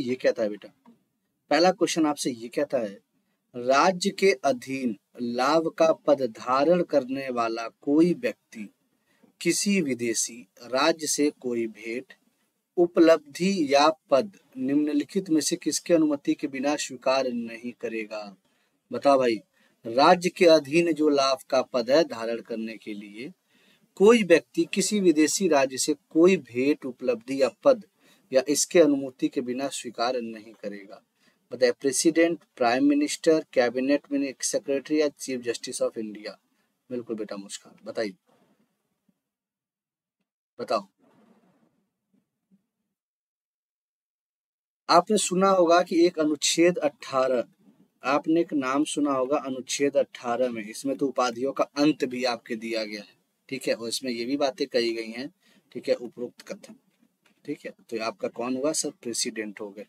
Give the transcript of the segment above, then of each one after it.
ये कहता है बेटा, पहला क्वेश्चन आपसे ये कहता है, राज्य के अधीन लाभ का पद धारण करने वाला कोई व्यक्ति किसी विदेशी राज्य से कोई भेंट, उपलब्धि या पद निम्नलिखित में से किसके अनुमति के बिना स्वीकार नहीं करेगा। बता भाई, राज्य के अधीन जो लाभ का पद है धारण करने के लिए कोई व्यक्ति किसी विदेशी राज्य से कोई भेंट, उपलब्धि या पद या इसके अनुमति के बिना स्वीकार नहीं करेगा। बताए, president, prime minister, cabinet minister, secretary या चीफ जस्टिस ऑफ इंडिया। बिल्कुल बेटा मुस्कान, बताइए, बताओ। आपने सुना होगा कि एक अनुच्छेद 18, आपने एक नाम सुना होगा अनुच्छेद 18 में, इसमें तो उपाधियों का अंत भी आपके दिया गया है, ठीक है, और इसमें ये भी बातें कही गई हैं, ठीक है, उपरोक्त कथन, ठीक है। तो आपका कौन हुआ सर, प्रेसिडेंट हो गए।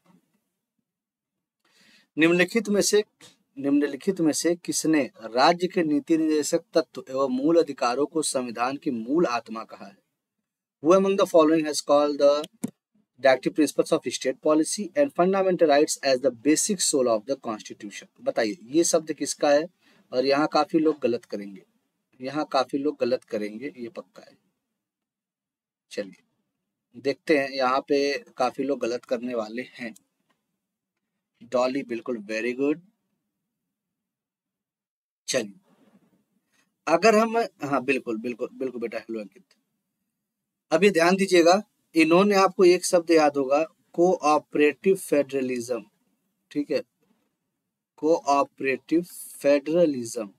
निम्नलिखित में से किसने राज्य के नीति निर्देशक तत्व एवं मूल अधिकारों को संविधान की मूल आत्मा कहा है। Who among the following has called the directive principles of state policy and fundamental rights as the basic soul of the constitution? बताइए ये शब्द किसका है, और यहाँ काफी लोग गलत करेंगे, यहाँ काफी लोग गलत करेंगे, ये पक्का है। चलिए देखते हैं, यहाँ पे काफी लोग गलत करने वाले हैं। डॉली बिल्कुल वेरी गुड। चलिए अगर हम, हाँ बिल्कुल बिल्कुल बिल्कुल बेटा, हेलो अंकित। अभी ध्यान दीजिएगा, इन्होंने आपको एक शब्द याद होगा, कोऑपरेटिव फेडरलिज्म, ठीक है, कोऑपरेटिव फेडरलिज्म,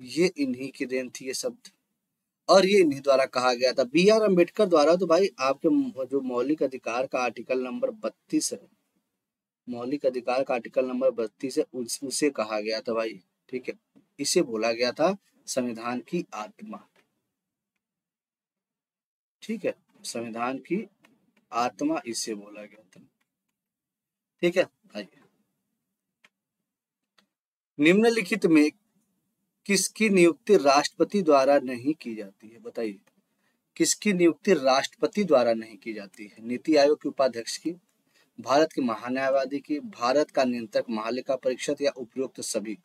ये इन्हीं की देन थी ये शब्द, और ये इन्हीं द्वारा कहा गया था, बी आर अम्बेडकर द्वारा। तो भाई आपके जो मौलिक अधिकार का आर्टिकल नंबर 32 है, मौलिक अधिकार का आर्टिकल नंबर 32 है, उसे कहा गया था भाई, ठीक है, इसे बोला गया था संविधान की आत्मा, ठीक है, संविधान की आत्मा इसे बोला गया था, ठीक है। आइए, निम्नलिखित में किसकी नियुक्ति राष्ट्रपति द्वारा नहीं की जाती है। बताइए किसकी नियुक्ति राष्ट्रपति द्वारा नहीं की जाती है। नीति आयोग के उपाध्यक्ष की, भारत के महान्यायवादी की, भारत का नियंत्रक महालेखा परीक्षक, या उपरोक्त सभी।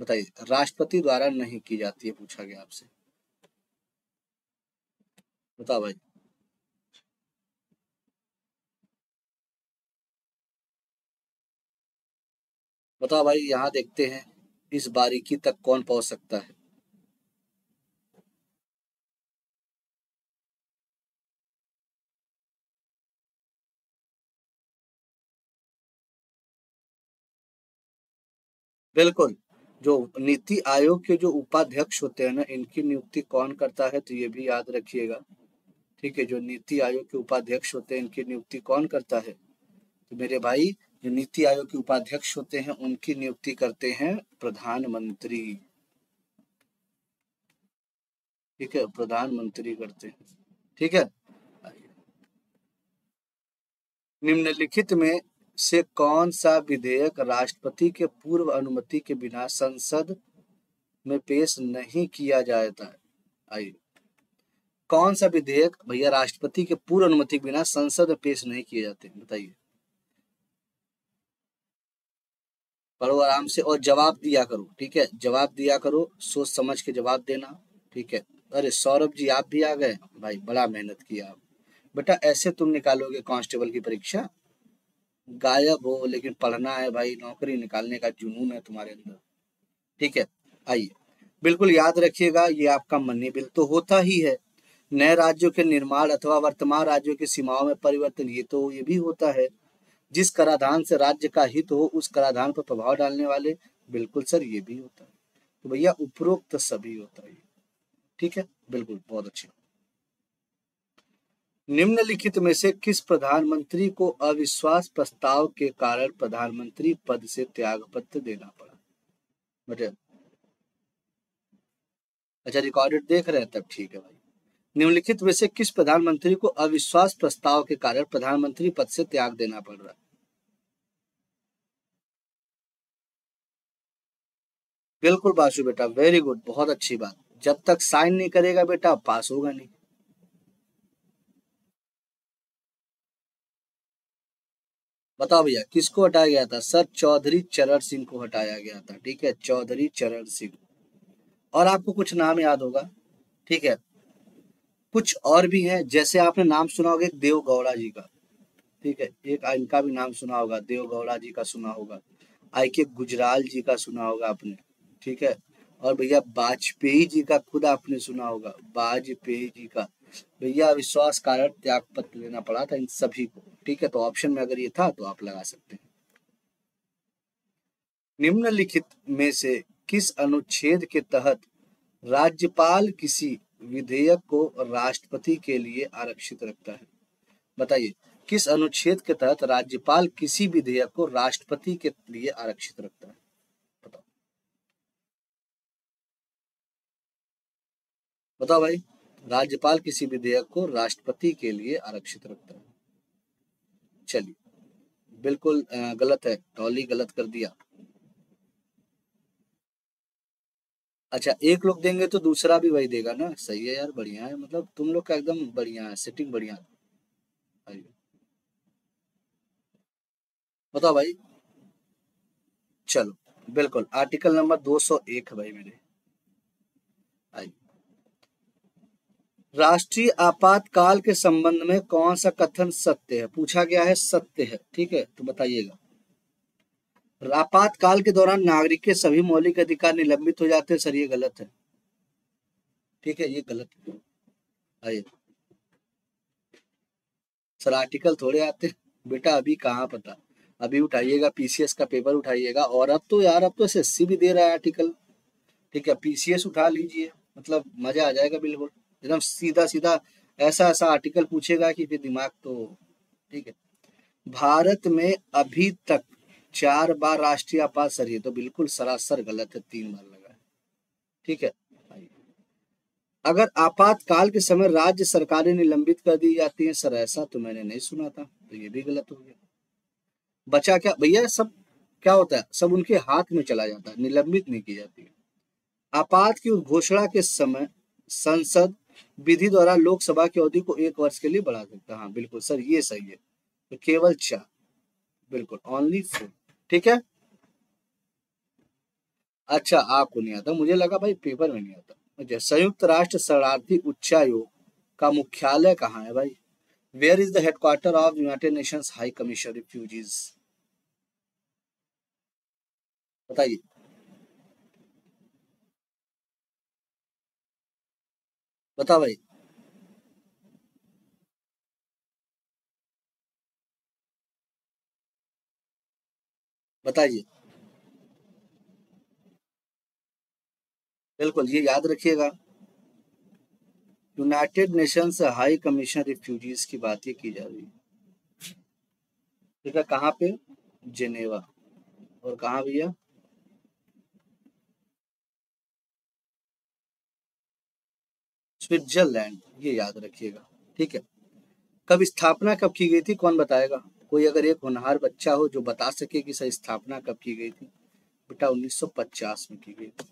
बताइए राष्ट्रपति द्वारा नहीं की जाती है, पूछा गया आपसे, बताओ भाई। बताओ भाई, यहाँ देखते हैं इस बारीकी तक कौन पहुंच सकता है। बिल्कुल, जो नीति आयोग के जो उपाध्यक्ष होते हैं ना, इनकी नियुक्ति कौन करता है, तो ये भी याद रखिएगा, ठीक है, जो नीति आयोग के उपाध्यक्ष होते हैं इनकी नियुक्ति कौन करता है। तो मेरे भाई जो नीति आयोग के उपाध्यक्ष होते हैं उनकी नियुक्ति करते हैं प्रधानमंत्री, ठीक है, प्रधानमंत्री करते हैं, ठीक है। निम्नलिखित में से कौन सा विधेयक राष्ट्रपति के पूर्व अनुमति के बिना संसद में पेश नहीं किया जाता है। आइए, कौन सा विधेयक भैया राष्ट्रपति के पूर्व अनुमति के बिना संसद में पेश नहीं किए जाते, बताइए, पढ़ो आराम से और जवाब दिया करो, ठीक है, जवाब दिया करो, सोच समझ के जवाब देना, ठीक है। अरे सौरभ जी आप भी आ गए भाई, बड़ा मेहनत किया आप बेटा, ऐसे तुम निकालोगे कांस्टेबल की परीक्षा, गायब हो लेकिन पढ़ना है भाई, नौकरी निकालने का जुनून है तुम्हारे अंदर, ठीक है। आइए बिल्कुल याद रखिएगा, ये आपका मनी बिल तो होता ही है, नए राज्यों के निर्माण अथवा वर्तमान राज्यों की सीमाओं में परिवर्तन, ये तो ये भी होता है। जिस कराधान से राज्य का हित हो उस कराधान पर प्रभाव डालने वाले, बिल्कुल सर ये भी होता है। तो भैया उपरोक्त सभी होता है, ठीक है, बिल्कुल बहुत अच्छे। निम्नलिखित में से किस प्रधानमंत्री को अविश्वास प्रस्ताव के कारण प्रधानमंत्री पद से त्याग पत्र देना पड़ा। बेटे अच्छा रिकॉर्डेड देख रहे हैं, तब ठीक है भाई। निम्नलिखित में से किस प्रधानमंत्री को अविश्वास प्रस्ताव के कारण प्रधानमंत्री पद से त्याग देना पड़ रहा है। बिल्कुल बासु बेटा वेरी गुड, बहुत अच्छी बात। जब तक साइन नहीं करेगा बेटा पास होगा नहीं। बताओ भैया किसको हटाया गया था? सर चौधरी चरण सिंह को हटाया गया था। ठीक है, चौधरी चरण सिंह। और आपको कुछ नाम याद होगा, ठीक है, कुछ और भी है, जैसे आपने नाम सुना होगा एक देव गौड़ा जी का, ठीक है, एक इनका भी नाम सुना होगा, देव गौड़ा जी का सुना होगा, आई के गुजराल जी का सुना होगा आपने, ठीक है, और भैया वाजपेयी जी का खुद आपने सुना होगा, वाजपेयी जी का भैया अविश्वास कारण त्याग पत्र लेना पड़ा था इन सभी को। ठीक है, तो ऑप्शन में अगर ये था तो आप लगा सकते हैं। निम्नलिखित में से किस अनुच्छेद के तहत राज्यपाल किसी विधेयक को राष्ट्रपति के लिए आरक्षित रखता है? बताइए, किस अनुच्छेद के तहत राज्यपाल किसी विधेयक को राष्ट्रपति के लिए आरक्षित रखता है? बताओ बताओ भाई, राज्यपाल किसी विधेयक को राष्ट्रपति के लिए आरक्षित रखता है। चलिए, बिल्कुल गलत है, टॉली गलत कर दिया। अच्छा, एक लोग देंगे तो दूसरा भी वही देगा ना, सही है यार, बढ़िया है, मतलब तुम लोग का एकदम बढ़िया है, सेटिंग बढ़िया है। बताओ भाई, चलो बिल्कुल आर्टिकल नंबर 201 भाई मेरे। आइए, राष्ट्रीय आपातकाल के संबंध में कौन सा कथन सत्य है? पूछा गया है, सत्य है, ठीक है, तो बताइएगा। आपातकाल के दौरान नागरिक के सभी मौलिक अधिकार निलंबित हो जाते हैं। सर ये गलत है, ठीक है, ये गलत है। आइए सर, आर्टिकल थोड़े आते बेटा, अभी कहाँ पता, अभी उठाइएगा पीसीएस का पेपर उठाइएगा, और अब तो यार, अब तो एसएससी भी दे रहा है आर्टिकल, ठीक है, पीसीएस उठा लीजिए, मतलब मजा आ जाएगा, बिल्कुल एकदम सीधा सीधा ऐसा ऐसा आर्टिकल पूछेगा कि फिर दिमाग तो, ठीक है। भारत में अभी तक 4 बार राष्ट्रीय आपात, सर ये तो बिल्कुल सरासर गलत है, 3 बार लगा है, ठीक है। अगर आपातकाल के समय राज्य सरकारें निलंबित कर दी जाती हैं, सर ऐसा तो मैंने नहीं सुना था, तो ये भी गलत हो गया। बचा क्या भैया, सब क्या होता है, सब उनके हाथ में चला जाता है, निलंबित नहीं की जाती है। आपात की उद्घोषणा के समय संसद विधि द्वारा लोकसभा की अवधि को 1 वर्ष के लिए बढ़ा सकता है। हाँ बिल्कुल सर, ये सही है, तो केवल 4, बिल्कुल only 4, ठीक है। अच्छा, आपको नहीं आता, मुझे लगा भाई पेपर में नहीं आता। संयुक्त राष्ट्र शरणार्थी उच्चायोग का मुख्यालय कहाँ है भाई? Where is the headquarter of United Nations High Commission refugees? बताइए, बताओ भाई, बताइए, बिल्कुल ये याद रखिएगा, United Nations High Commission refugees की बात ये की जा रही है, ठीक है, कहाँ पे? जिनेवा। और कहाँ भैया? स्विट्जरलैंड, ये याद रखिएगा, ठीक है। कब स्थापना कब की गई थी, कौन बताएगा? कोई अगर एक होनहार बच्चा हो जो बता सके कि सर स्थापना कब की गई थी? बेटा 1950 में की गई थी।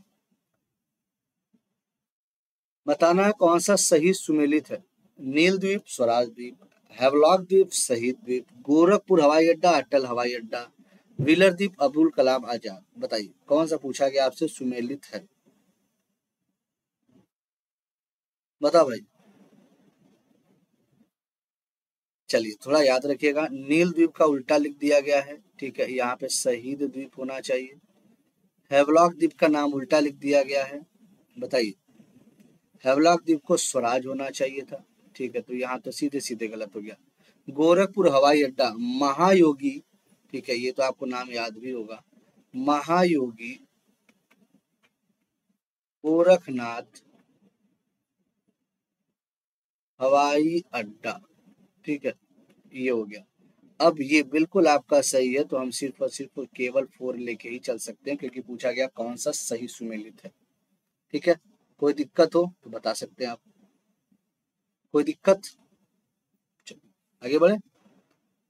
बताना है कौन सा सही सुमेलित है? नील द्वीप, स्वराज द्वीप, हैवलॉक द्वीप, शहीद द्वीप, गोरखपुर हवाई अड्डा, अटल हवाई अड्डा, व्हीलर द्वीप, अब्दुल कलाम आजाद। बताइए कौन सा पूछा गया आपसे सुमेलित है? बताओ भाई, चलिए थोड़ा याद रखिएगा, नील द्वीप का उल्टा लिख दिया गया है, ठीक है, यहाँ पे शहीद द्वीप होना चाहिए, हैवलॉक द्वीप का नाम उल्टा लिख दिया गया है, बताइए हैवलॉक द्वीप को स्वराज होना चाहिए था, ठीक है, तो यहाँ तो सीधे सीधे गलत हो गया। गोरखपुर हवाई अड्डा, महायोगी, ठीक है, ये तो आपको नाम याद भी होगा, महायोगी गोरखनाथ हवाई अड्डा, ठीक है, ये हो गया। अब ये बिल्कुल आपका सही है, तो हम सिर्फ और सिर्फ केवल 4 लेके ही चल सकते हैं, क्योंकि पूछा गया कौन सा सही सुमेलित है, ठीक है। कोई दिक्कत हो तो बता सकते हैं आप, कोई दिक्कत? चलिए आगे बढ़े,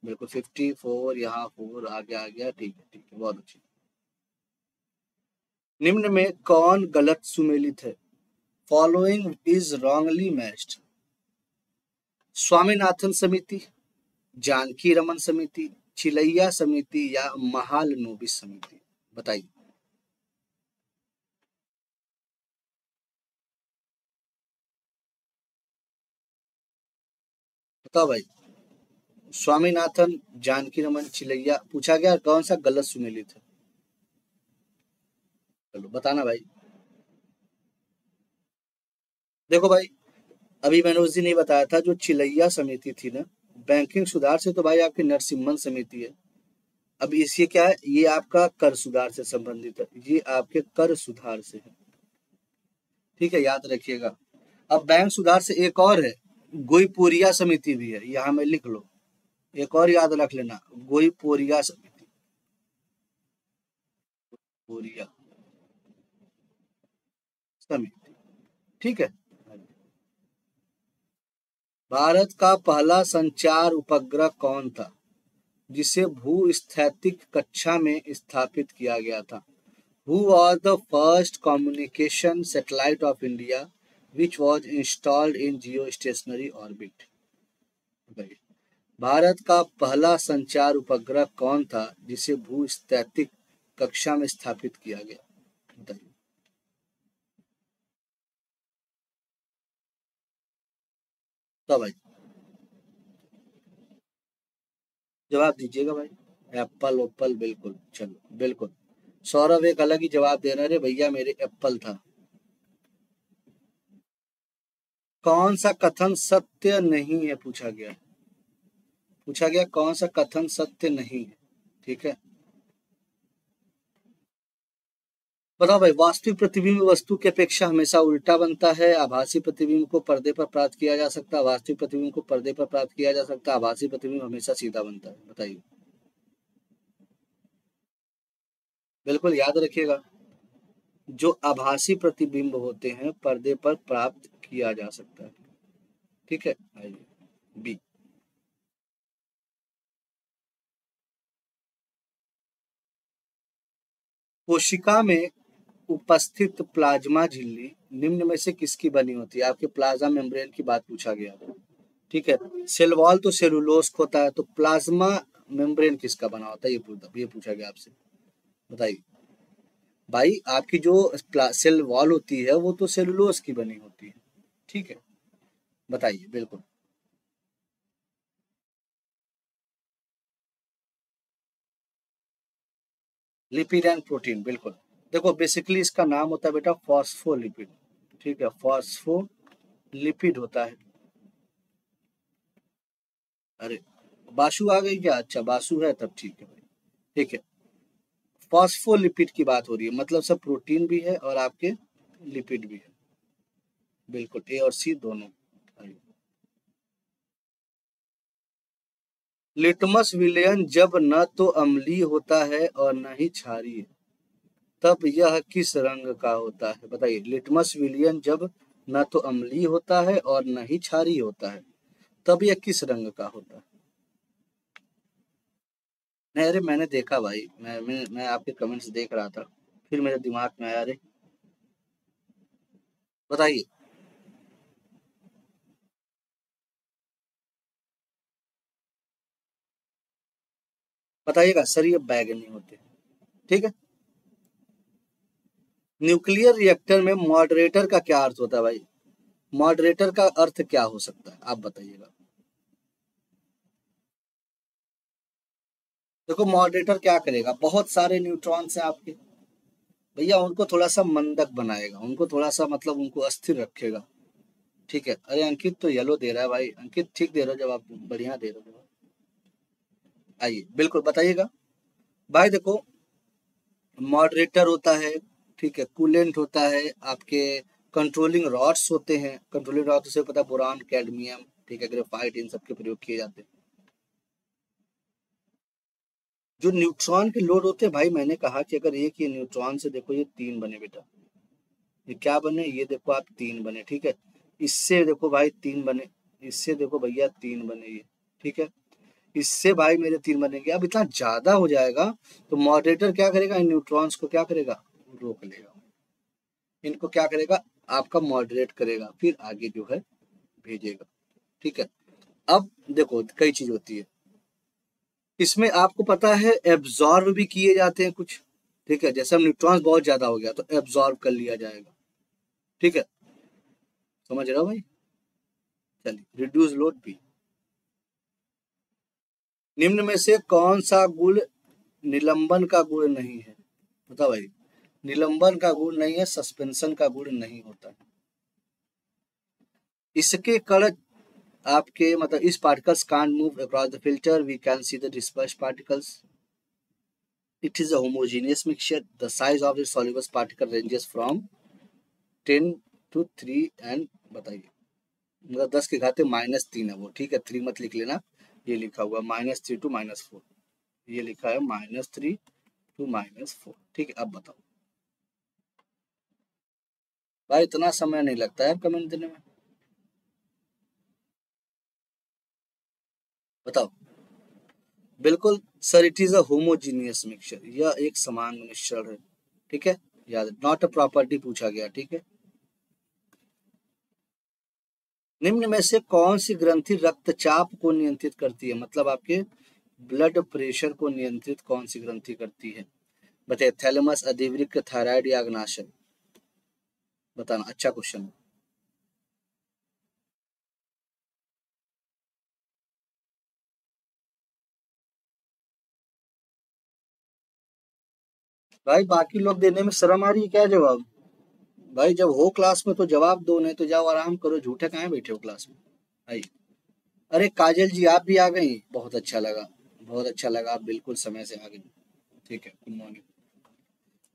बिल्कुल 54, यहाँ 4 आगे आ गया, ठीक है, ठीक है, बहुत अच्छी। निम्न में कौन गलत सुमेलित है? Following is wrongly matched: Swaminathan समिति, जानकी रमन समिति, चिलैया समिति या महालनोबिस समिति, बताइए। बताओ भाई। स्वामीनाथन, जानकी रमन, चिलैया, पूछा गया कौन सा गलत सुनेली था, चलो बताना भाई। देखो भाई अभी मैंने उस दिन नहीं बताया था, जो चिलैया समिति थी ना, बैंकिंग सुधार से तो भाई आपकी नरसिम्हन समिति है। अब इससे क्या है, ये आपका कर सुधार से संबंधित है, ये आपके कर सुधार से है, ठीक है, याद रखिएगा। अब बैंक सुधार से एक और है गोईपोरिया समिति भी है, यहाँ में लिख लो, एक और याद रख लेना गोईपोरिया समिति। गोईपोरिया समिति, ठीक है। भारत का पहला संचार उपग्रह कौन था जिसे भूस्थैतिक कक्षा में स्थापित किया गया था? Who was the first communication satellite of India which was installed in geostationary orbit? Bharat का पहला संचार उपग्रह कौन था जिसे भूस्थैतिक कक्षा में स्थापित किया गया, बताइए। तो भाई जवाब दीजिएगा भाई। एप्पल, ओप्पल, बिल्कुल, चलो बिल्कुल। सौरभ एक अलग ही जवाब देना, रे भैया मेरे एप्पल था। कौन सा कथन सत्य नहीं है पूछा गया, पूछा गया कौन सा कथन सत्य नहीं है, ठीक है। बताओ भाई, वास्तविक प्रतिबिंब वस्तु की अपेक्षा हमेशा उल्टा बनता है। आभासी प्रतिबिंब को पर्दे पर प्राप्त किया जा सकता है, वास्तविक प्रतिबिंब को पर्दे पर प्राप्त किया जा सकता है। आभासी प्रतिबिंब हमेशा सीधा बनता है, बताइए। बिल्कुल याद रखिएगा, जो आभासी प्रतिबिंब होते हैं पर्दे पर प्राप्त किया जा सकता है, ठीक है। बी, कोशिका में उपस्थित प्लाज्मा झिल्ली निम्न में से किसकी बनी होती है? आपके प्लाज्मा मेम्ब्रेन की बात पूछा गया, ठीक है। सेल वॉल तो सेलुलोज होता है, तो प्लाज्मा मेम्ब्रेन किसका बना होता है, ये पूछा गया आपसे, बताइए। भाई आपकी जो सेल वॉल होती है वो तो सेलुलोज की बनी होती है, ठीक है, बताइए बिल्कुल। लिपिड एंड प्रोटीन, बिल्कुल। देखो बेसिकली इसका नाम होता है बेटा फॉस्फोलिपिड, ठीक है, फॉस्फोलिपिड होता है। अरे बासु आ गई क्या? अच्छा बासु है, तब ठीक है भाई, ठीक है। फॉस्फोलिपिड की बात हो रही है, मतलब सब प्रोटीन भी है और आपके लिपिड भी है, बिल्कुल। ए और सी दोनों। लिटमस विलयन जब न तो अम्लीय होता है और न ही क्षारीय, तब यह किस रंग का होता है, बताइए। लिटमस विलयन जब न तो अम्लीय होता है और न ही क्षारीय होता है, तब यह किस रंग का होता है? नहीं अरे मैंने देखा भाई, मैं आपके कमेंट्स देख रहा था, फिर मेरे दिमाग में आया, अरे बताइए। बताइएगा सर, ये बैगनी होते हैं, ठीक है। न्यूक्लियर रिएक्टर में मॉडरेटर का क्या अर्थ होता है भाई? मॉडरेटर का अर्थ क्या हो सकता है, आप बताइएगा। देखो मॉडरेटर क्या करेगा, बहुत सारे न्यूट्रॉन्स हैं आपके भैया, उनको थोड़ा सा मंदक बनाएगा, उनको थोड़ा सा मतलब उनको अस्थिर रखेगा, ठीक है। अरे अंकित तो येलो दे रहा है भाई, अंकित ठीक दे रहे हो, जब आप बढ़िया दे रहे हो, आइए बिल्कुल बताइएगा भाई। देखो मॉडरेटर होता है, ठीक है, कूलेंट होता है, आपके कंट्रोलिंग रॉड्स होते हैं, कंट्रोलिंग रॉड्स से पता बोरान, कैडमियम, ठीक है, ग्रेफाइट, इन सब के प्रयोग किए जाते हैं। जो न्यूट्रॉन के लोड होते हैं भाई, मैंने कहा कि अगर एक ये न्यूट्रॉन से देखो ये तीन बने बेटा, ये क्या बने, ये देखो आप तीन बने, ठीक है। इससे देखो भाई तीन बने, इससे देखो भैया तीन बने ये, ठीक है, इससे भाई मेरे तीन बनेंगे। अब इतना ज्यादा हो जाएगा तो मॉडरेटर क्या करेगा, इन न्यूट्रॉन्स को क्या करेगा, रोक लेगा, इनको क्या करेगा आपका मॉडरेट करेगा, फिर आगे जो है भेजेगा, ठीक है। अब देखो कई चीज होती है, इसमें आपको पता है एब्जॉर्व भी किए जाते हैं कुछ, ठीक है, जैसे हम न्यूट्रॉन्स बहुत ज्यादा हो गया तो एब्जॉर्व कर लिया जाएगा, ठीक है, समझ रहे हो भाई। चलिए रिड्यूस लोड भी, निम्न में से कौन सा गुण निलंबन का गुण नहीं है? बता भाई, निलंबन का गुण नहीं है, सस्पेंशन का गुण नहीं होता है। इसके कारण आपके मतलब इस particles can't move across the filter, we can see the dispersed particles, it is a homogeneous mixture, the size of the soluble particle ranges from 10 to 3 and बताइए मतलब 10 के घाते -3 है वो, ठीक है, 3 मत लिख लेना, ये लिखा हुआ -3 to -4, ये लिखा है -3 to -4, ठीक है। अब बताओ भाई, इतना समय नहीं लगता है कमेंट देने में, बताओ। बिल्कुल sir, it is a homogeneous mixture, यह एक समान मिश्रण है, ठीक है, याद, नॉट अ प्रॉपर्टी पूछा गया, ठीक है। निम्न में से कौन सी ग्रंथि रक्तचाप को नियंत्रित करती है? मतलब आपके ब्लड प्रेशर को नियंत्रित कौन सी ग्रंथि करती है? बताइए, थैलेमस, अधिवृक्क, थायराइड या अग्नाशय? बताना, अच्छा क्वेश्चन है। भाई बाकी लोग देने में शर्म आ रही है क्या जवाब? भाई जब हो क्लास में तो जवाब दो, नहीं तो जाओ आराम करो, झूठे कहाँ बैठे हो क्लास में भाई। अरे काजल जी आप भी आ गई, बहुत अच्छा लगा, बहुत अच्छा लगा, आप बिल्कुल समय से आ गई, ठीक है, गुड मॉर्निंग,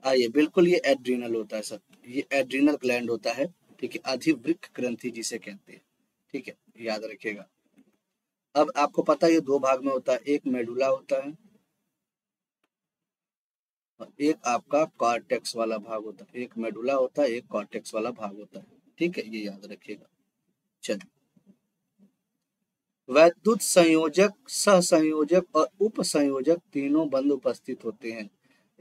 आइए। बिल्कुल ये एड्रीनल होता है सर, ये एड्रीनल ग्लैंड होता है, ठीक है, अधिवृक्क ग्रंथि जिसे कहते हैं, ठीक है, याद रखिएगा। अब आपको पता है ये दो भाग में होता है, एक मेडुला होता है और एक आपका कॉर्टेक्स वाला भाग होता है, एक मेडुला होता है, एक कॉर्टेक्स वाला भाग होता है, ठीक है, ये याद रखिएगा। चलिए, वैद्युत संयोजक, सहसंयोजक और उपसंयोजक तीनों बंध उपस्थित होते हैं,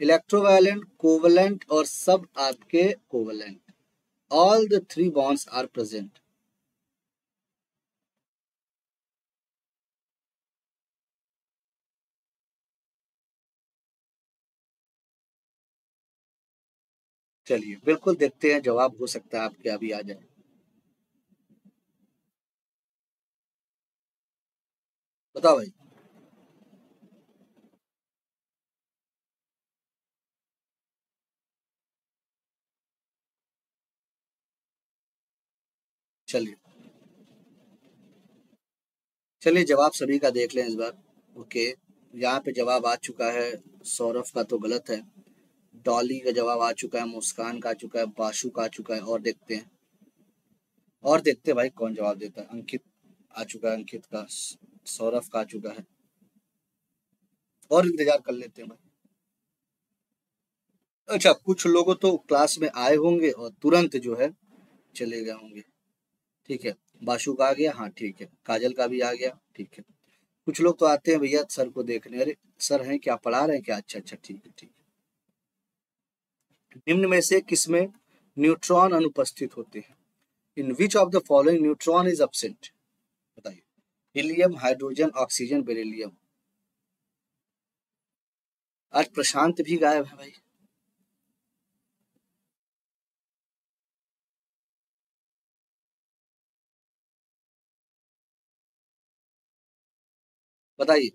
इलेक्ट्रोवायलेंट, कोवेलेंट और सब आपके covalent, all the 3 bonds are present. चलिए बिल्कुल देखते हैं, जवाब हो सकता है आपके अभी आ जाए। बताओ भाई, चलिए चलिए जवाब सभी का देख लें इस बार। ओके, यहाँ पे जवाब आ चुका है सौरभ का, तो गलत है, डॉली का जवाब आ चुका है, मुस्कान का आ चुका है, बाशु का आ चुका है, और देखते हैं, और देखते हैं भाई कौन जवाब देता है। अंकित आ चुका है, अंकित का, सौरभ का आ चुका है, और इंतजार कर लेते हैं भाई। अच्छा, कुछ लोगों तो क्लास में आए होंगे और तुरंत जो है चले गए होंगे, ठीक है, बाशु का आ गया, हाँ ठीक है, काजल का भी आ गया, ठीक है। कुछ लोग तो आते हैं भैया सर को देखने, अरे सर हैं क्या, पढ़ा रहे हैं क्या, अच्छा, ठीक है ठीक है। निम्न में से किसमें न्यूट्रॉन अनुपस्थित होते हैं? In which of the following neutron is absent? बताइए, हीलियम, हाइड्रोजन, ऑक्सीजन, बेरिलियम। आज प्रशांत भी गायब है भाई, बताइए,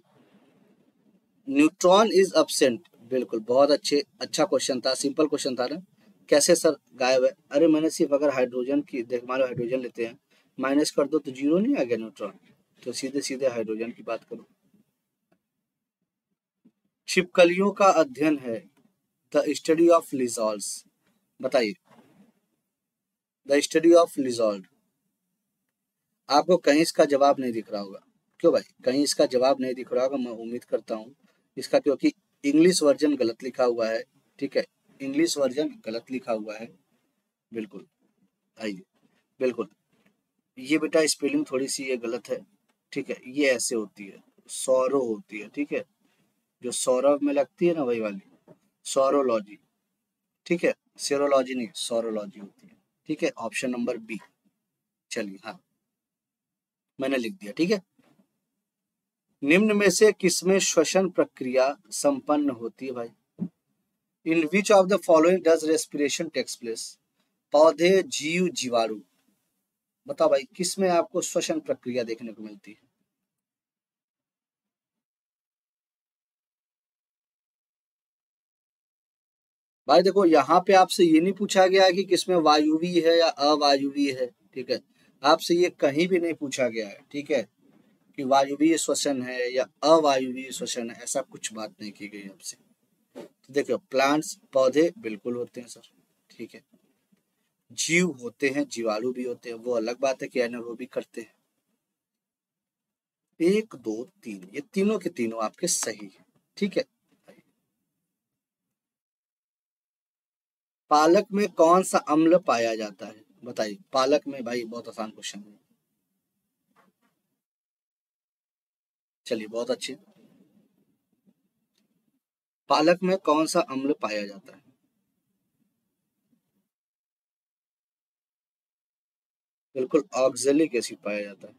न्यूट्रॉन इज एब्सेंट, बिल्कुल बहुत अच्छे, अच्छा क्वेश्चन था, सिंपल क्वेश्चन था ना, कैसे सर गायब है? अरे मैंने सिर्फ अगर हाइड्रोजन की देख, मान लो हाइड्रोजन लेते हैं, माइनस कर दो तो जीरो नहीं आ गया न्यूट्रॉन, तो सीधे सीधे हाइड्रोजन की बात करो। छिपकलियों का अध्ययन है, द स्टडी ऑफ लिजॉल्ड्स। बताइए, द स्टडी ऑफ लिजॉल्ड, आपको कहीं इसका जवाब नहीं दिख रहा होगा, क्यों भाई कहीं इसका जवाब नहीं दिख रहा होगा, मैं उम्मीद करता हूँ इसका, क्योंकि इंग्लिश वर्जन गलत लिखा हुआ है, ठीक है, इंग्लिश वर्जन गलत लिखा हुआ है, बिल्कुल आइए, बिल्कुल ये बेटा स्पेलिंग थोड़ी सी ये गलत है, ठीक है, ये ऐसे होती है, सौरो होती है, ठीक है, जो सौरव में लगती है ना वही वाली, सौरोलॉजी, ठीक है, सेरोलॉजी नहीं सौरोलॉजी होती है, ठीक है, ऑप्शन नंबर बी। चलिए, हाँ मैंने लिख दिया, ठीक है। निम्न में से किसमें श्वसन प्रक्रिया संपन्न होती है भाई? In which of the following does respiration takes place? पौधे, जीव, जीवाणु, बताओ भाई किसमें आपको श्वसन प्रक्रिया देखने को मिलती है? भाई देखो यहाँ पे आपसे ये नहीं पूछा गया कि किसमें वायुवी है या अवायुवी है, ठीक है, आपसे ये कहीं भी नहीं पूछा गया है, ठीक है, कि वायुवीय श्वसन है या अवायुवीय श्वसन है, ऐसा कुछ बात नहीं की गई आपसे। तो देखो प्लांट्स पौधे बिल्कुल होते हैं सर, ठीक है, जीव होते हैं, जीवाणु भी होते हैं, वो अलग बात है कि एनारोबिक करते हैं। 1, 2, 3 ये तीनों के तीनों आपके सही है, ठीक है। पालक में कौन सा अम्ल पाया जाता है बताइए? पालक में भाई बहुत आसान क्वेश्चन है, चलिए बहुत अच्छे। पालक में कौन सा अम्ल पाया जाता है? बिल्कुल ऑक्सैलिक एसिड पाया जाता है।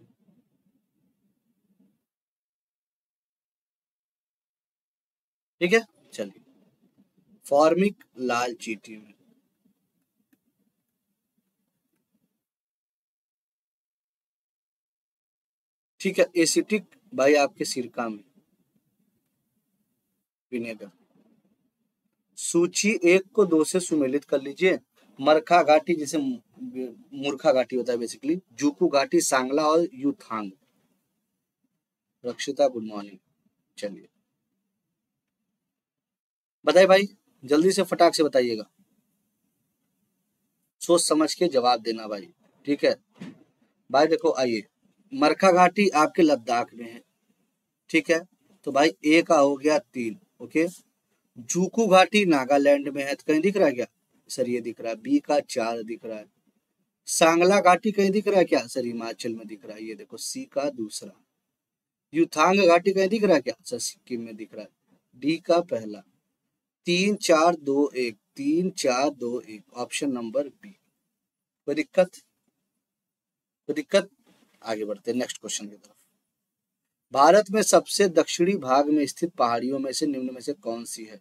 ठीक है चलिए। फॉर्मिक लाल चींटी में ठीक है, एसिटिक भाई आपके सिरका में विनेगर। सूची 1 को 2 से सुमेलित कर लीजिए। मरखा घाटी जिसे मूर्खा घाटी होता है बेसिकली, जूकू घाटी, सांगला और यूथांग। रक्षिता गुड मॉर्निंग। चलिए बताइए भाई जल्दी से फटाक से बताइएगा, सोच समझ के जवाब देना भाई, ठीक है। भाई देखो आइए, मरखा घाटी आपके लद्दाख में है, ठीक है, तो भाई A का हो गया 3, ओके। जूकू घाटी नागालैंड में है, तो कहीं दिख रहा है क्या सर? ये दिख रहा है, B का 4 दिख रहा है। सांगला घाटी कहीं दिख रहा है क्या सर? हिमाचल में दिख रहा है, ये देखो C का 2। यूथांग घाटी कहीं दिख रहा है क्या सर? सिक्किम में दिख रहा है, D का 1। 3, 4, 2, 1, 3, 4, 2, 1 ऑप्शन नंबर B। कोई दिक्कत? कोई दिक्कत? आगे बढ़ते हैं नेक्स्ट क्वेश्चन की तरफ। भारत में सबसे दक्षिणी भाग में स्थित पहाड़ियों में से निम्न में से कौन सी है?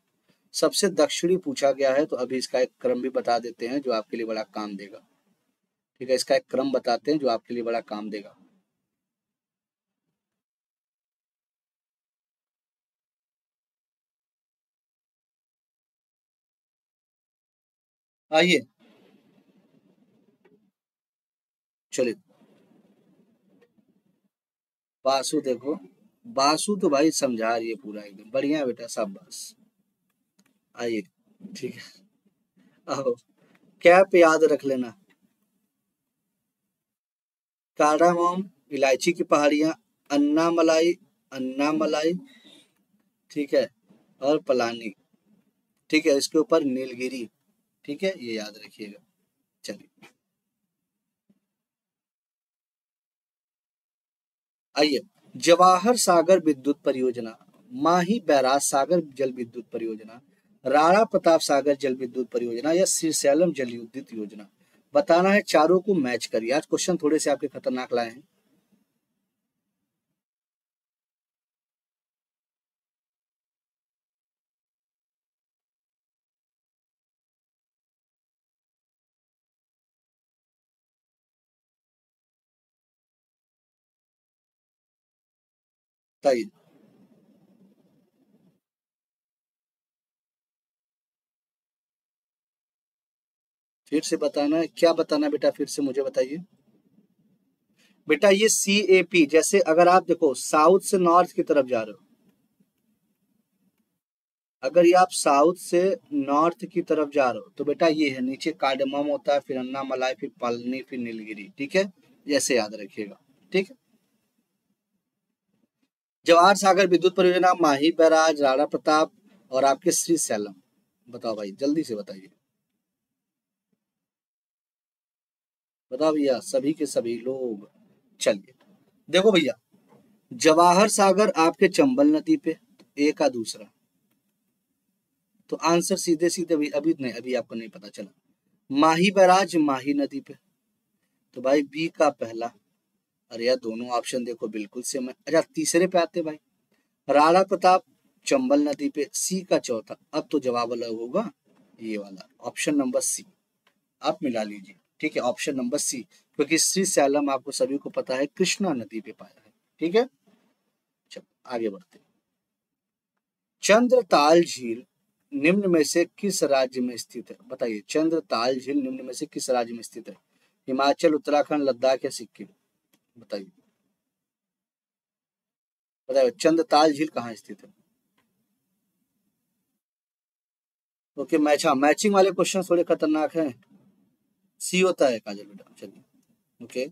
सबसे दक्षिणी पूछा गया है, तो अभी इसका एक क्रम भी बता देते हैं जो आपके लिए बड़ा काम देगा, ठीक है, इसका एक क्रम बताते हैं जो आपके लिए बड़ा काम देगा। आइए चलिए बासु, देखो बासु तो भाई समझा रही है पूरा एकदम बढ़िया बेटा, शाबाश। आइए ठीक है, आओ कैप याद रख लेना, कार्डामोम, इलायची की पहाड़ियां, अन्नामलाई, ठीक है, और पलानी, ठीक है, इसके ऊपर नीलगिरी, ठीक है, ये याद रखिएगा। चलिए आइए, जवाहर सागर विद्युत परियोजना, माही बैराज सागर जल विद्युत परियोजना, राणा प्रताप सागर जल विद्युत परियोजना या सिरसैलम जल विद्युत योजना, बताना है चारों को मैच करिए। आज क्वेश्चन थोड़े से आपके खतरनाक लाए हैं, फिर से बताना है। क्या बताना बेटा? फिर से मुझे बताइए बेटा। ये CAP, जैसे अगर आप देखो साउथ से नॉर्थ की तरफ जा रहे हो, अगर ये आप साउथ से नॉर्थ की तरफ जा रहे हो तो बेटा ये है, नीचे कार्डमम होता है, फिर अन्नामलाई, फिर पालनी, फिर नीलगिरी, ठीक है, जैसे याद रखिएगा, ठीक है। जवाहर सागर विद्युत परियोजना, माही बैराज, राणा प्रताप और आपके श्रीसैलम, बताओ भाई जल्दी से बताइए, बताओ भैया सभी के सभी लोग। चलिए देखो भैया, जवाहर सागर आपके चंबल नदी पे, A का 2, तो आंसर सीधे सीधे अभी नहीं, अभी आपको नहीं पता चला। माही बैराज माही नदी पे, तो भाई B का 1। अरे यार दोनों ऑप्शन देखो बिल्कुल सेम है। अच्छा तीसरे पे आते भाई, राणा प्रताप चंबल नदी पे, सी का चौथा, अब तो जवाब अलग होगा ये वाला ऑप्शन नंबर सी, आप मिला लीजिए ठीक है ऑप्शन नंबर सी, क्योंकि श्री सैलम आपको सभी को पता है कृष्णा नदी पे पाया है ठीक है। चलो आगे बढ़ते, चंद्रताल झील निम्न में से किस राज्य में स्थित है, बताइए चंद्रताल झील निम्न में से किस राज्य में स्थित है, हिमाचल, उत्तराखंड, लद्दाख या सिक्किम, बताइए बताइए चंद्रताल झील कहाँ स्थित है। ओके मैचिंग वाले क्वेश्चन थोड़े खतरनाक हैं, सी होता है काजल बेटा। चलिए ओके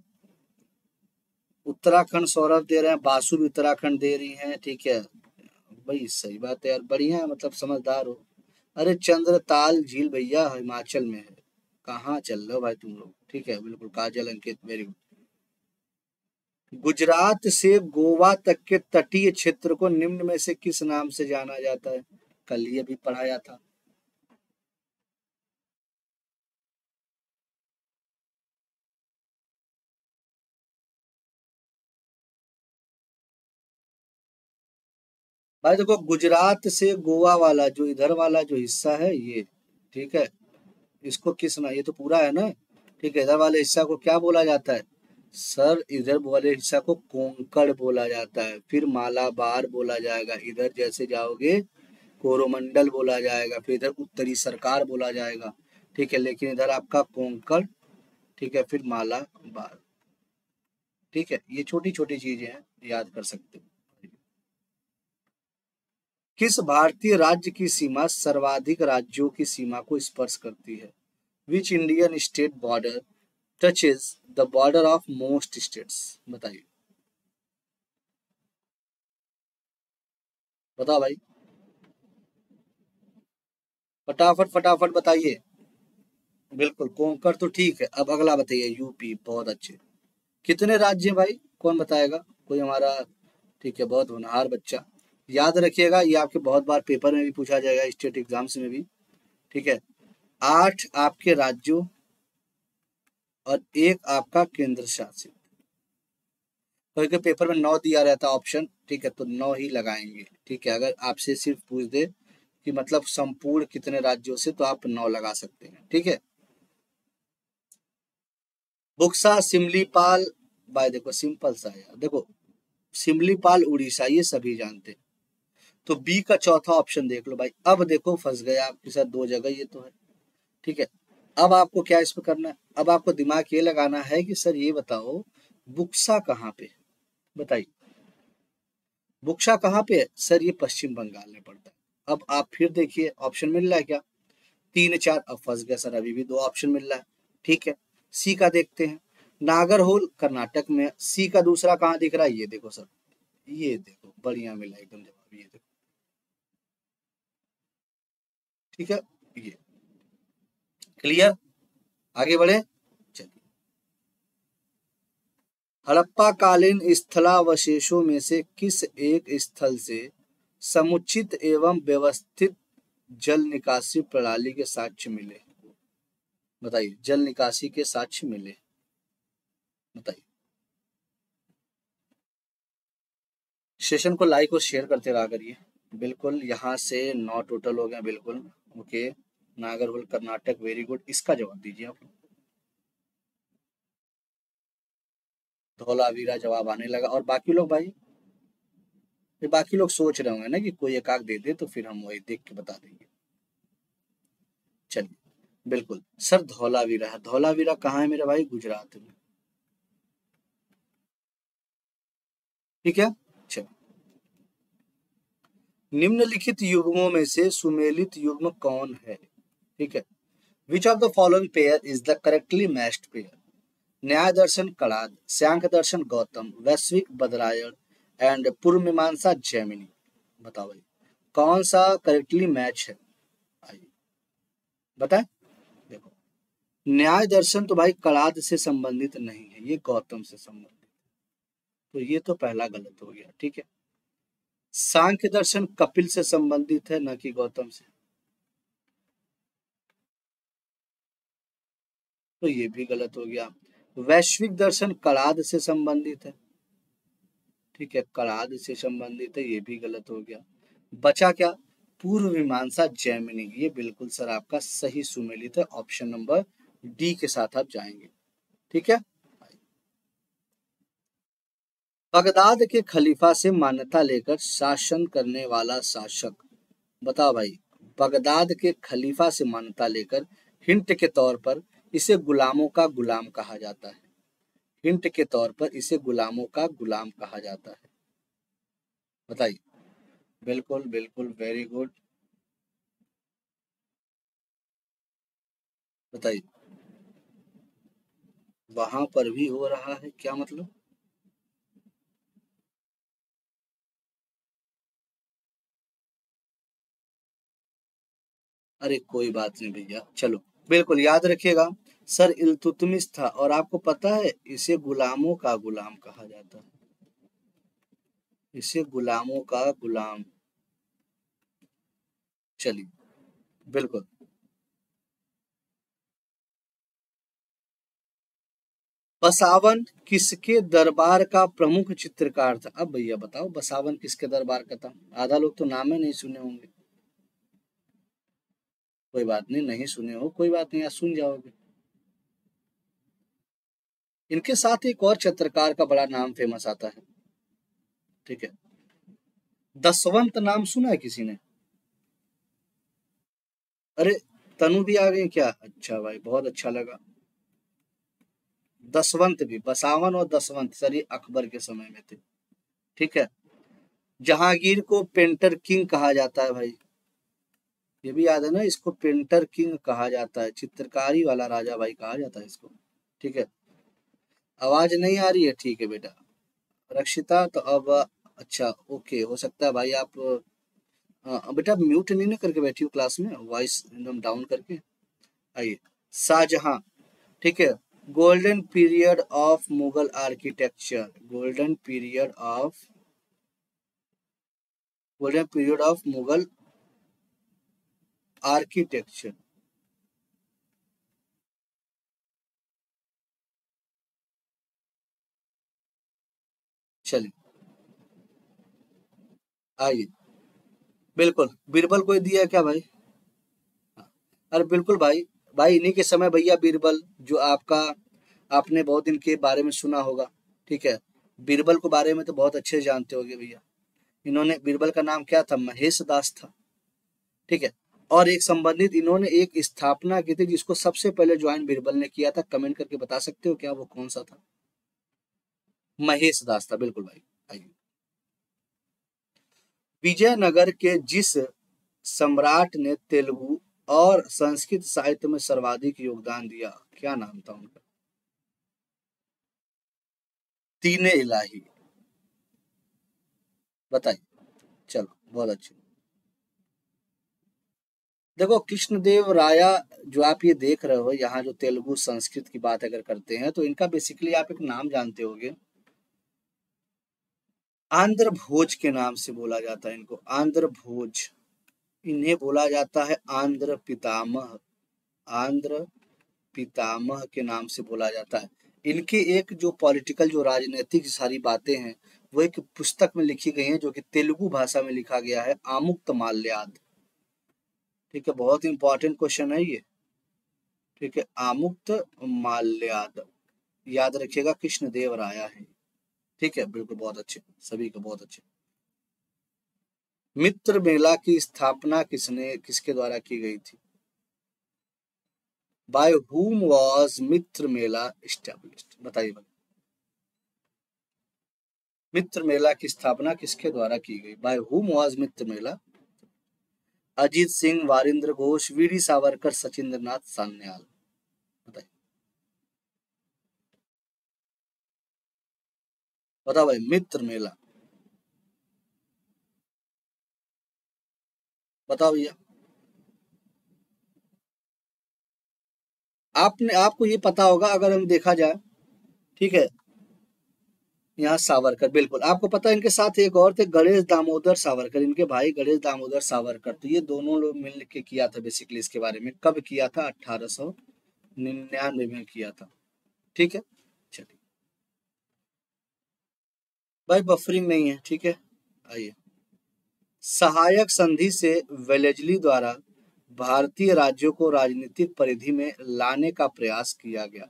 उत्तराखंड सौरभ दे रहे हैं, बासु भी उत्तराखंड दे रही हैं ठीक है भाई सही बात है यार, बढ़िया है मतलब समझदार हो। अरे चंद्रताल झील भैया हिमाचल में है, कहाँ चल रहे हो भाई तुम लोग ठीक है बिल्कुल काजल अंकित वेरी गुड। गुजरात से गोवा तक के तटीय क्षेत्र को निम्न में से किस नाम से जाना जाता है, कल ये भी पढ़ाया था। भाई देखो गुजरात से गोवा वाला जो इधर वाला जो हिस्सा है ये ठीक है, इसको किस ना, ये तो पूरा है ना ठीक है, इधर वाले हिस्सा को क्या बोला जाता है सर, इधर वाले हिस्सा को कोंकण बोला जाता है, फिर मालाबार बोला जाएगा, इधर जैसे जाओगे कोरोमंडल बोला जाएगा, फिर इधर उत्तरी सरकार बोला जाएगा ठीक है, लेकिन इधर आपका कोंकण ठीक है फिर मालाबार ठीक है, ये छोटी छोटी चीजें हैं याद कर सकते हो। किस भारतीय राज्य की सीमा सर्वाधिक राज्यों की सीमा को स्पर्श करती है, which Indian state border touches the border of most states, बताइए बताओ भाई फटाफट फटाफट बताइए। बिल्कुल कोंकण तो ठीक है, अब अगला बताइए यूपी, बहुत अच्छे, कितने राज्य हैं भाई कौन बताएगा, कोई हमारा ठीक है बहुत होनहार बच्चा, याद रखिएगा ये आपके बहुत बार पेपर में भी पूछा जाएगा स्टेट एग्जाम्स में भी ठीक है। 8 आपके राज्यों और 1 आपका केंद्र शासित, क्योंकि पेपर में 9 दिया रहता ऑप्शन ठीक है, तो 9 ही लगाएंगे ठीक है, अगर आपसे सिर्फ पूछ दे कि मतलब संपूर्ण कितने राज्यों से तो आप 9 लगा सकते हैं ठीक है। बुक्सा, सिमलीपाल, भाई देखो सिंपल सा है देखो सिमलीपाल उड़ीसा ये सभी जानते हैं, तो बी का चौथा ऑप्शन देख लो भाई। अब देखो फंस गया आपके साथ 2 जगह ये तो है ठीक है, अब आपको क्या इसमें करना है, अब आपको दिमाग ये लगाना है कि सर ये बताओ बुक्सा कहाँ पे है, बताइए बुक्सा कहाँ पे है, सर ये पश्चिम बंगाल में पड़ता है। अब आप फिर देखिए ऑप्शन मिल रहा है क्या, 3 4, अब फंस गया सर अभी भी 2 ऑप्शन मिल रहा है ठीक है, सी का देखते हैं, नागरहोल कर्नाटक में, सी का दूसरा कहाँ दिख रहा है ये देखो सर ये देखो बढ़िया मिला एकदम जवाब ये देखो ठीक है ये क्लियर। आगे बढ़े चलिए, हड़प्पा कालीन स्थलावशेषों में से किस एक स्थल से समुचित एवं व्यवस्थित जल निकासी प्रणाली के साक्ष्य मिले, बताइए जल निकासी के साक्ष्य मिले बताइए। सेशन को लाइक और शेयर करते रहा करिए। बिल्कुल यहाँ से 9 टोटल हो गए बिल्कुल okay, Nagarhole Karnataka very good, इसका जवाब दीजिए आप। धोलावीरा जवाब आने लगा, और बाकी लोग भाई ये बाकी लोग सोच रहे होंगे ना कि कोई एकाक दे दे तो फिर हम वही देख के बता देंगे। चलिए बिल्कुल सर धोलावीरा है, धोलावीरा कहाँ है मेरे भाई, गुजरात में ठीक है। चलो निम्नलिखित युग्मों में से सुमेलित युग्म कौन है ठीक है, which of the following pair is the correctly matched pair, न्याय दर्शन कणाद, सांख्य दर्शन गौतम, वैश्विक बदरायण एंड पूर्व मीमांसा जैमिनी, बताओ भाई कौन सा करेक्टली मैच है, आइए बताए। देखो न्याय दर्शन तो भाई कणाद से संबंधित नहीं है, ये गौतम से संबंधित, तो ये तो पहला गलत हो गया ठीक है। सांख्य दर्शन कपिल से संबंधित है ना कि गौतम से, तो ये भी गलत हो गया। वैश्विक दर्शन कणाद से संबंधित है ठीक है, कराद इससे संबंधित है, ये भी गलत हो गया। बचा क्या? पूर्व मीमांसा जैमिनी। ये बिल्कुल सर आपका सही सुमेलित है, ऑप्शन नंबर डी के साथ आप जाएंगे। ठीक है, बगदाद के खलीफा से मान्यता लेकर शासन करने वाला शासक, बताओ भाई। बगदाद के खलीफा से मान्यता लेकर, हिंट के तौर पर इसे गुलामों का गुलाम कहा जाता है। हिंट के तौर पर इसे गुलामों का गुलाम कहा जाता है, बताइए। बिल्कुल बिल्कुल, वेरी गुड, बताइए। वहां पर भी हो रहा है क्या? मतलब अरे कोई बात नहीं भैया, चलो बिल्कुल याद रखिएगा सर इल्तुतमिश था, और आपको पता है इसे गुलामों का गुलाम कहा जाता है, इसे गुलामों का गुलाम। चलिए बिल्कुल, बसावन किसके दरबार का प्रमुख चित्रकार था? अब भैया बताओ बसावन किसके दरबार का था? आधा लोग तो नाम ही नहीं सुने होंगे। कोई बात नहीं, नहीं सुने हो कोई बात नहीं, आज सुन जाओगे। इनके साथ एक और चित्रकार का बड़ा नाम फेमस आता है, ठीक है, दसवंत। नाम सुना है किसी ने? अरे तनु भी आ गए क्या? अच्छा भाई बहुत अच्छा लगा। दसवंत भी, बसावन और दसवंत सर ये अकबर के समय में थे। ठीक है, जहांगीर को पेंटर किंग कहा जाता है भाई, ये भी याद है ना, इसको पेंटर किंग कहा जाता है, चित्रकारी वाला राजा भाई कहा जाता है इसको। ठीक है, आवाज नहीं आ रही है? ठीक है बेटा रक्षिता, तो अब अच्छा ओके, हो सकता है भाई आप बेटा म्यूट नहीं ना करके बैठी हो क्लास में, वॉइस एकदम डाउन करके। आइए, शाहजहां, ठीक है, golden period of Mughal architecture, golden period of, golden period of Mughal architecture. चलिए आइए, बिल्कुल बीरबल कोई दिया क्या भाई? अरे बिल्कुल भाई, भाई इन्हीं के समय भैया बीरबल, जो आपका आपने बहुत इनके बारे में सुना होगा। ठीक है, बीरबल के बारे में तो बहुत अच्छे जानते होंगे भैया। इन्होंने, बीरबल का नाम क्या था? महेश दास था। ठीक है, और एक संबंधित इन्होंने एक स्थापना की थी जिसको सबसे पहले ज्वाइन बीरबल ने किया था, कमेंट करके बता सकते हो क्या वो कौन सा था? महेश दास था, बिल्कुल भाई। आइए, विजयनगर के जिस सम्राट ने तेलुगु और संस्कृत साहित्य में सर्वाधिक योगदान दिया, क्या नाम था उनका? तीने इलाही, बताइए। चलो बहुत अच्छे, देखो कृष्णदेव राया जो आप ये देख रहे हो यहाँ, जो तेलुगु संस्कृत की बात अगर करते हैं तो इनका बेसिकली आप एक नाम जानते होंगे, आंध्र भोज के नाम से बोला जाता है इनको, आंध्र भोज। इन्हें बोला जाता है आंध्र पितामह, आंध्र पितामह के नाम से बोला जाता है। इनके एक जो पॉलिटिकल, जो राजनीतिक सारी बातें हैं वो एक पुस्तक में लिखी गई है जो कि तेलुगु भाषा में लिखा गया है, आमुक्त माल्याद। ठीक है, बहुत इंपॉर्टेंट क्वेश्चन है ये। ठीक है, आमुक्त माल्याद, याद रखिएगा कृष्णदेव राया है। ठीक है, बिल्कुल बहुत अच्छे, सभी को बहुत अच्छे। मित्र मेला की स्थापना किसने, किसके द्वारा की गई थी? Bye whom was Mitra Mela established, बताइए। मित्र मेला की स्थापना किसके द्वारा की गई? By whom was Mitra Mela? Ajit Singh, Varindra Ghosh, VD Savarkar, Sachindra Nath Sanyal, बताइए। बताओ भाई, मित्र मेला बताओ भैया। आपने, आपको ये पता होगा अगर हम देखा जाए। ठीक है, यहाँ सावरकर, बिल्कुल आपको पता है। इनके साथ एक और थे गणेश दामोदर सावरकर, इनके भाई गणेश दामोदर सावरकर। तो ये दोनों लोग मिल के किया था बेसिकली, इसके बारे में कब किया था? 1899 में किया था। ठीक है, चलिए भाई बफरिंग नहीं है, ठीक है। आइए, सहायक संधि से वेलेजली द्वारा भारतीय राज्यों को राजनीतिक परिधि में लाने का प्रयास किया गया।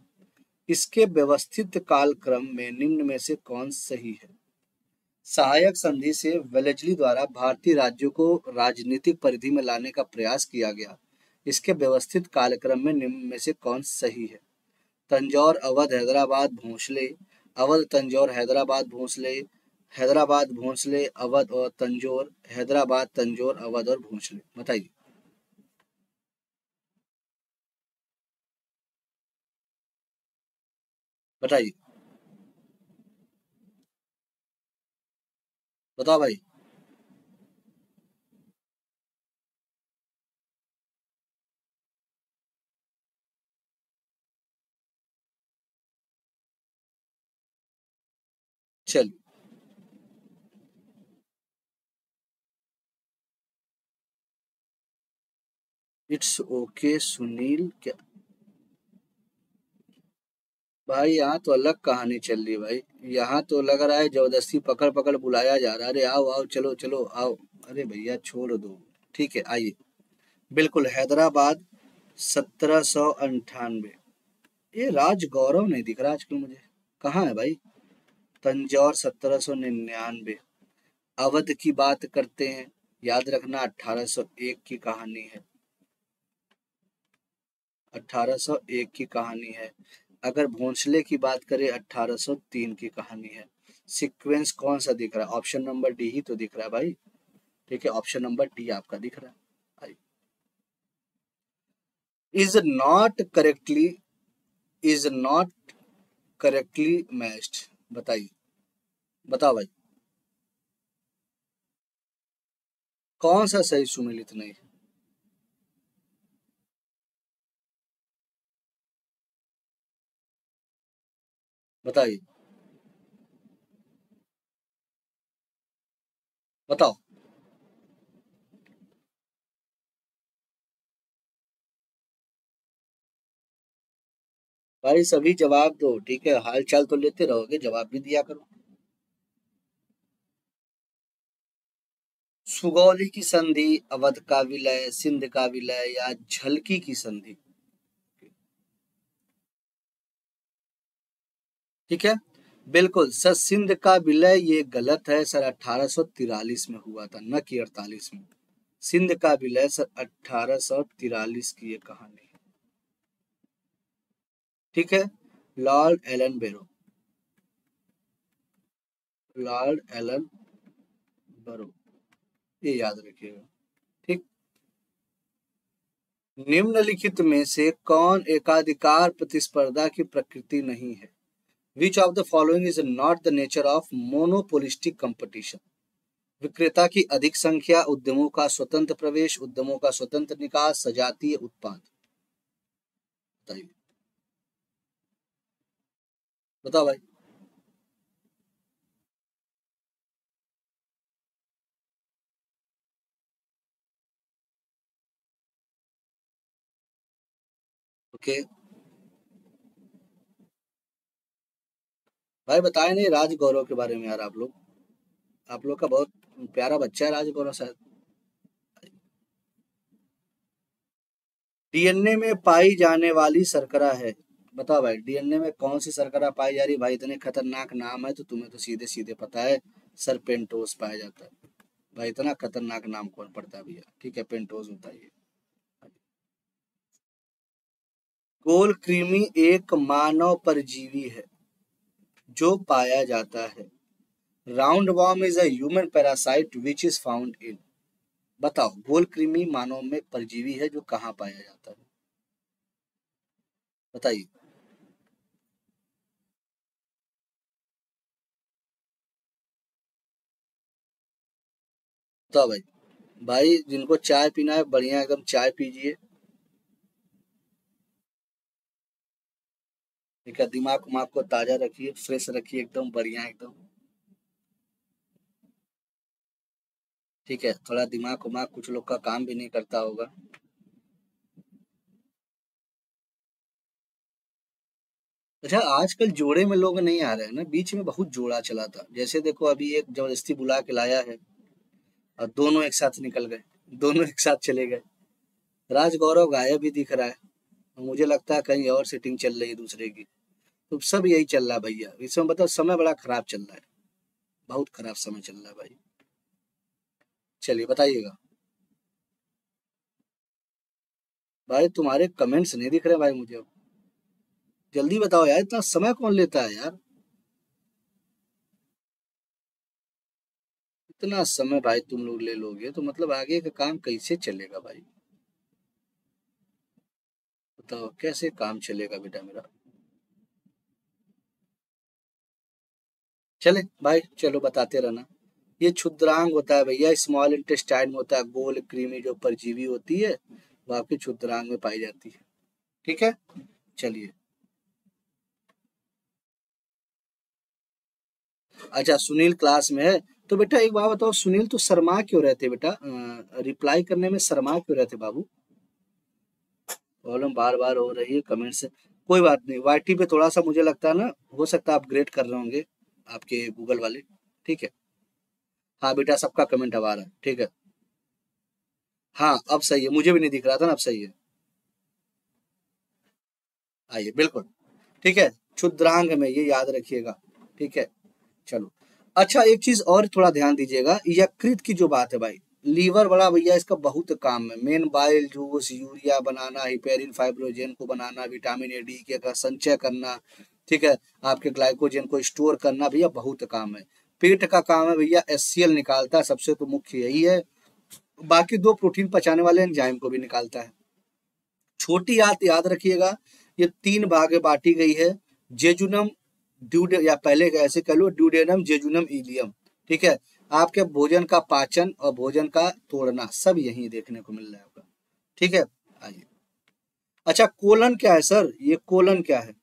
इसके व्यवस्थित कालक्रम में निम्न में से कौन सही है? सहायक संधि से वेलेजली द्वारा भारतीय राज्यों को राजनीतिक परिधि में लाने का प्रयास किया गया। इसके व्यवस्थित कालक्रम में निम्न में से कौन सही है? तंजौर, अवध, हैदराबाद, भोंसले। अवध, तंजौर, हैदराबाद, भोंसले। हैदराबाद, भोंसले, अवध और तंजौर। हैदराबाद, तंजौर, अवध और भोंसले। बताइए। बताइए, बताओ भाई। चलिए, इट्स ओके सुनील। क्या भाई, यहाँ तो अलग कहानी चल रही है भाई। यहाँ तो लग रहा है जबरदस्ती पकड़ पकड़ बुलाया जा रहा है। अरे आओ आओ, चलो चलो आओ। अरे भैया छोड़ दो, ठीक है। आइए, बिल्कुल हैदराबाद 1798। ये राज गौरव नहीं दिख रहा आजकल मुझे, कहाँ है भाई? तंजौर 1799। अवध की बात करते हैं, याद रखना 1801 की कहानी है, 1801 की कहानी है। अगर भोंसले की बात करें, 1803 की कहानी है। सीक्वेंस कौन सा दिख रहा है? ऑप्शन नंबर डी ही तो दिख रहा है भाई, ठीक है, ऑप्शन नंबर डी आपका दिख रहा है। Is not correctly matched. बताइए, बताओ भाई, कौन सा सही सुमेलित नहीं है? बताइए, बताओ। भाई सभी जवाब दो, ठीक है, हाल चाल तो लेते रहोगे, जवाब भी दिया करो। सुगौली की संधि, अवध का विलय, सिंध का विलय या झलकी की संधि, ठीक है। बिल्कुल सर, सिंध का विलय ये गलत है सर, 1843 में हुआ था, न कि 48 में। सिंध का विलय सर 1843 की ये कहानी है, ठीक है। लॉर्ड एलन बेरो, ये याद रखिएगा, ठीक। निम्नलिखित में से कौन एकाधिकार प्रतिस्पर्धा की प्रकृति नहीं है? Which of the following is not the nature of monopolistic competition? विक्रेता की अधिक संख्या, उद्यमों का स्वतंत्र प्रवेश, उद्यमों का स्वतंत्र निकास, सजातीय उत्पाद। बताइए, बताओ भाई। ओके भाई, बताए नहीं राज गौरव के बारे में यार। आप लोग का बहुत प्यारा बच्चा है राज गौरव शायद। डीएनए में पाई जाने वाली शर्करा है, बताओ भाई। डीएनए में कौन सी शर्करा पाई जा रही? भाई इतने खतरनाक नाम है तो तुम्हें तो सीधे सीधे पता है सर, पेंटोस पाया जाता है। भाई इतना खतरनाक नाम कौन पड़ता है भैया, ठीक है, पेंटोस होता है। गोल कृमि एक मानव परजीवी है जो पाया जाता है। Round worm is a human parasite which is found in. बताओ, गोल कृमि मानव में परजीवी है जो कहाँ पाया जाता है? बताइए, बताओ भाई। भाई जिनको चाय पीना है बढ़िया एकदम चाय पीजिए, दिमाग उमाग को ताजा रखिए, फ्रेश रखिए, एकदम बढ़िया एकदम, ठीक है। थोड़ा दिमाग उमाग, कुछ लोग का काम भी नहीं करता होगा। अच्छा, आजकल जोड़े में लोग नहीं आ रहे हैं ना, बीच में बहुत जोड़ा चला था। जैसे देखो अभी एक जबरदस्ती बुला के लाया है और दोनों एक साथ निकल गए, दोनों एक साथ चले गए। राजगौरव गायब भी दिख रहा है, मुझे लगता है कहीं और सेटिंग चल रही है दूसरे की, तो सब यही चल रहा है भैया। इसमें बताओ समय बड़ा खराब चल रहा है, बहुत खराब समय चल रहा है भाई। चलिए बताइएगा भाई, तुम्हारे कमेंट्स नहीं दिख रहे भाई मुझे, अब जल्दी बताओ यार, इतना समय कौन लेता है यार, इतना समय भाई तुम लोग ले लोगे तो मतलब आगे का काम कैसे चलेगा भाई, बताओ कैसे काम चलेगा बेटा मेरा। चले भाई चलो बताते रहना। ये क्षुद्रांग होता है भैया, स्मॉल इंटेस्टाइन में होता है, गोल क्रीमी जो परजीवी होती है वो आपके क्षुद्रांग में पाई जाती है, ठीक है। चलिए अच्छा, सुनील क्लास में है तो बेटा एक बात बताओ, सुनील तो शर्मा क्यों रहते बेटा, रिप्लाई करने में शर्मा क्यों रहते बाबू? प्रॉब्लम बार बार हो रही है कमेंट से, कोई बात नहीं। वाईटी पे थोड़ा सा मुझे लगता है ना, हो सकता है अपग्रेड कर रहे होंगे आपके गूगल वाले, ठीक है। हाँ बेटा सबका कमेंट अब आ रहा है, ठीक है। हाँ अब सही है, मुझे भी नहीं दिख रहा था ना, अब सही है, आइए बिल्कुल ठीक है। क्षुद्रांग में ये याद रखिएगा, ठीक है। चलो अच्छा, एक चीज और थोड़ा ध्यान दीजिएगा, यकृत की जो बात है भाई, लीवर बड़ा भैया इसका बहुत काम है, मेन बाइल जूस, यूरिया बनाना, हिपेरिन फाइब्रोजेन को बनाना, विटामिन ए डी का संचय करना, ठीक है, आपके ग्लाइकोजन को स्टोर करना भैया बहुत काम है। पेट का काम है भैया, HCl निकालता है सबसे तो मुख्य यही है, बाकी दो प्रोटीन पचाने वाले एंजाइम को भी निकालता है। छोटी आंत याद रखिएगा, ये तीन भागे बांटी गई है, जेजुनम ड्यूडे या पहले ऐसे कह लो ड्यूडेनम, जेजुनम, इलियम, ठीक है। आपके भोजन का पाचन और भोजन का तोड़ना सब यही देखने को मिल रहा है आपका, ठीक है। आइए अच्छा, कोलन क्या है सर, ये कोलन क्या है?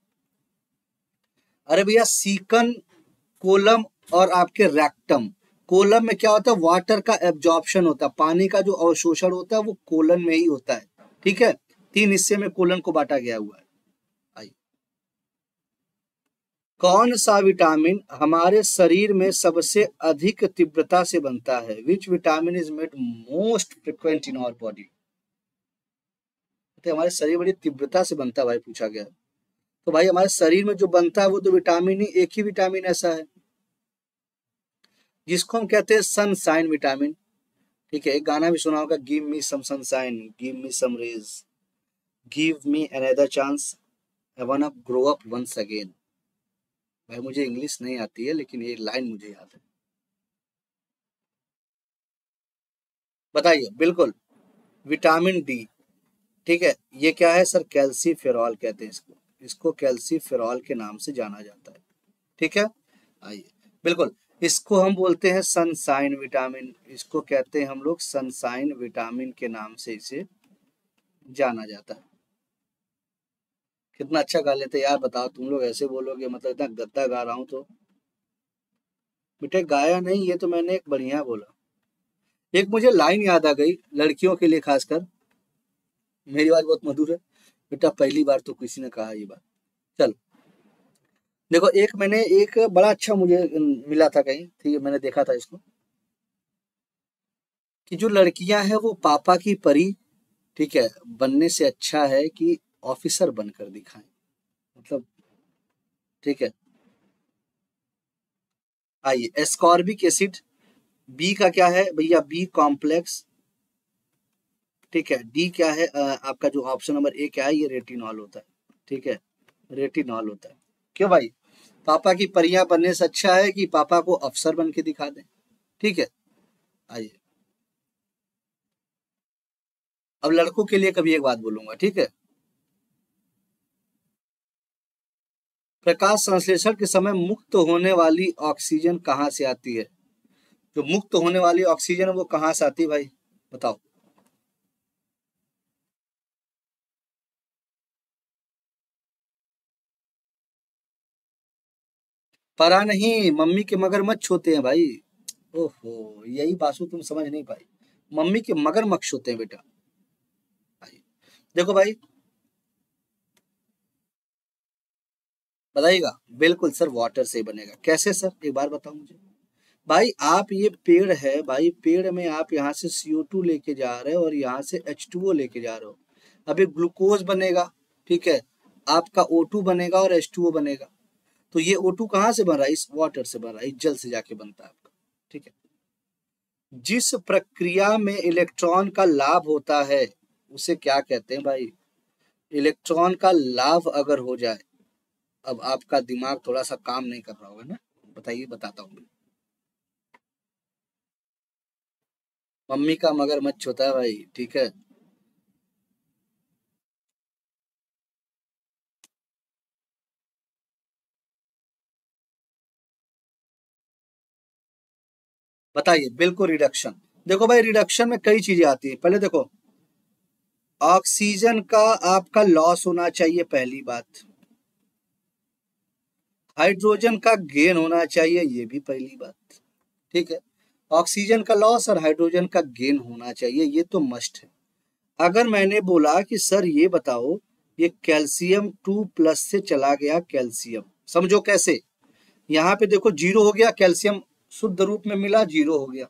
अरे भैया सीकन, कोलम और आपके रेक्टम। कोलम में क्या होता है, वाटर का एब्जॉर्प्शन होता है, पानी का जो अवशोषण होता है वो कोलन में ही होता है, ठीक है। तीन हिस्से में कोलन को बांटा गया हुआ है। आइए, कौन सा विटामिन हमारे शरीर में सबसे अधिक तीव्रता से बनता है? Which vitamin is made most frequent in our body? हमारे शरीर बड़ी तीव्रता से बनता है भाई, पूछा गया है। तो भाई हमारे शरीर में जो बनता है वो तो विटामिन ही, एक ही विटामिन ऐसा है जिसको हम कहते हैं सनशाइन विटामिन, ठीक है। एक गाना भी सुना होगा, give me some sunshine, give me some rays, give me another chance, I want to grow up once again. भाई मुझे इंग्लिश नहीं आती है लेकिन ये लाइन मुझे याद है, बताइए बिल्कुल। विटामिन डी, ठीक है, ये क्या है सर? कैल्सीफेरॉल कहते हैं इसको, इसको कैल्सीफेरॉल के नाम से जाना जाता है, ठीक है। आइए बिल्कुल, इसको हम बोलते हैं सनशाइन विटामिन, इसको कहते हैं हम लोग सनशाइन विटामिन के नाम से इसे जाना जाता है। कितना अच्छा गा लेते यार, बताओ तुम लोग ऐसे बोलोगे, मतलब इतना गद्दा गा रहा हूं तो बेटे, गाया नहीं ये तो मैंने एक बढ़िया बोला। एक मुझे लाइन याद आ गई, लड़कियों के लिए खासकर, मेरी आवाज बहुत मधुर है बेटा, पहली बार तो किसी ने कहा ये बात। चलो देखो, एक मैंने एक बड़ा अच्छा मुझे मिला था कहीं, ठीक है, मैंने देखा था इसको कि जो लड़कियां हैं वो पापा की परी, ठीक है, बनने से अच्छा है कि ऑफिसर बनकर दिखाएं, मतलब ठीक है। आइए, एस्कॉर्बिक एसिड, बी का क्या है भैया? बी कॉम्प्लेक्स, ठीक है। डी क्या है? आपका जो ऑप्शन नंबर ए क्या है, ये रेटिनॉल होता है, ठीक है, रेटिनॉल होता है। क्यों भाई? पापा की परियां बनने से अच्छा है कि पापा को अफसर बन के दिखा दें, ठीक है। आइए, अब लड़कों के लिए कभी एक बात बोलूंगा, ठीक है। प्रकाश संश्लेषण के समय मुक्त होने वाली ऑक्सीजन कहाँ से आती है? जो मुक्त होने वाली ऑक्सीजन है वो कहाँ से आती है भाई, बताओ? परा नहीं, मम्मी के मगरमच्छ होते हैं भाई। ओहो, यही बासु तुम समझ नहीं पाई, मम्मी के मगरमच्छ होते हैं बेटा। देखो भाई, बताइएगा। बिल्कुल सर, वाटर से बनेगा। कैसे सर, एक बार बताओ मुझे। भाई आप ये पेड़ है भाई, पेड़ में आप यहाँ से CO2 लेके जा रहे हो और यहाँ से H2O लेके जा रहे हो। अब एक ग्लूकोज बनेगा, ठीक है, आपका O2 बनेगा और H2O बनेगा। तो ये O2 कहाँ से बन रहा है? इस वाटर से बन रहा है, इस जल से जाके बनता है आपका, ठीक है। जिस प्रक्रिया में इलेक्ट्रॉन का लाभ होता है उसे क्या कहते हैं भाई? इलेक्ट्रॉन का लाभ अगर हो जाए, अब आपका दिमाग थोड़ा सा काम नहीं कर रहा होगा ना, बताइए, बताता हूँ। मम्मी का मगरमच्छ होता है भाई, ठीक है। बताइए, बिल्कुल रिडक्शन। देखो भाई, रिडक्शन में कई चीजें आती है। पहले देखो, ऑक्सीजन का आपका लॉस होना चाहिए, पहली बात। हाइड्रोजन का गेन होना चाहिए, ये भी पहली बात, ठीक है। ऑक्सीजन का लॉस और हाइड्रोजन का गेन होना चाहिए, ये तो मस्ट है। अगर मैंने बोला कि सर ये बताओ, ये कैल्शियम 2+ से चला गया कैल्शियम, समझो कैसे, यहाँ पे देखो 0 हो गया, कैल्शियम शुद्ध रूप में मिला 0 हो गया।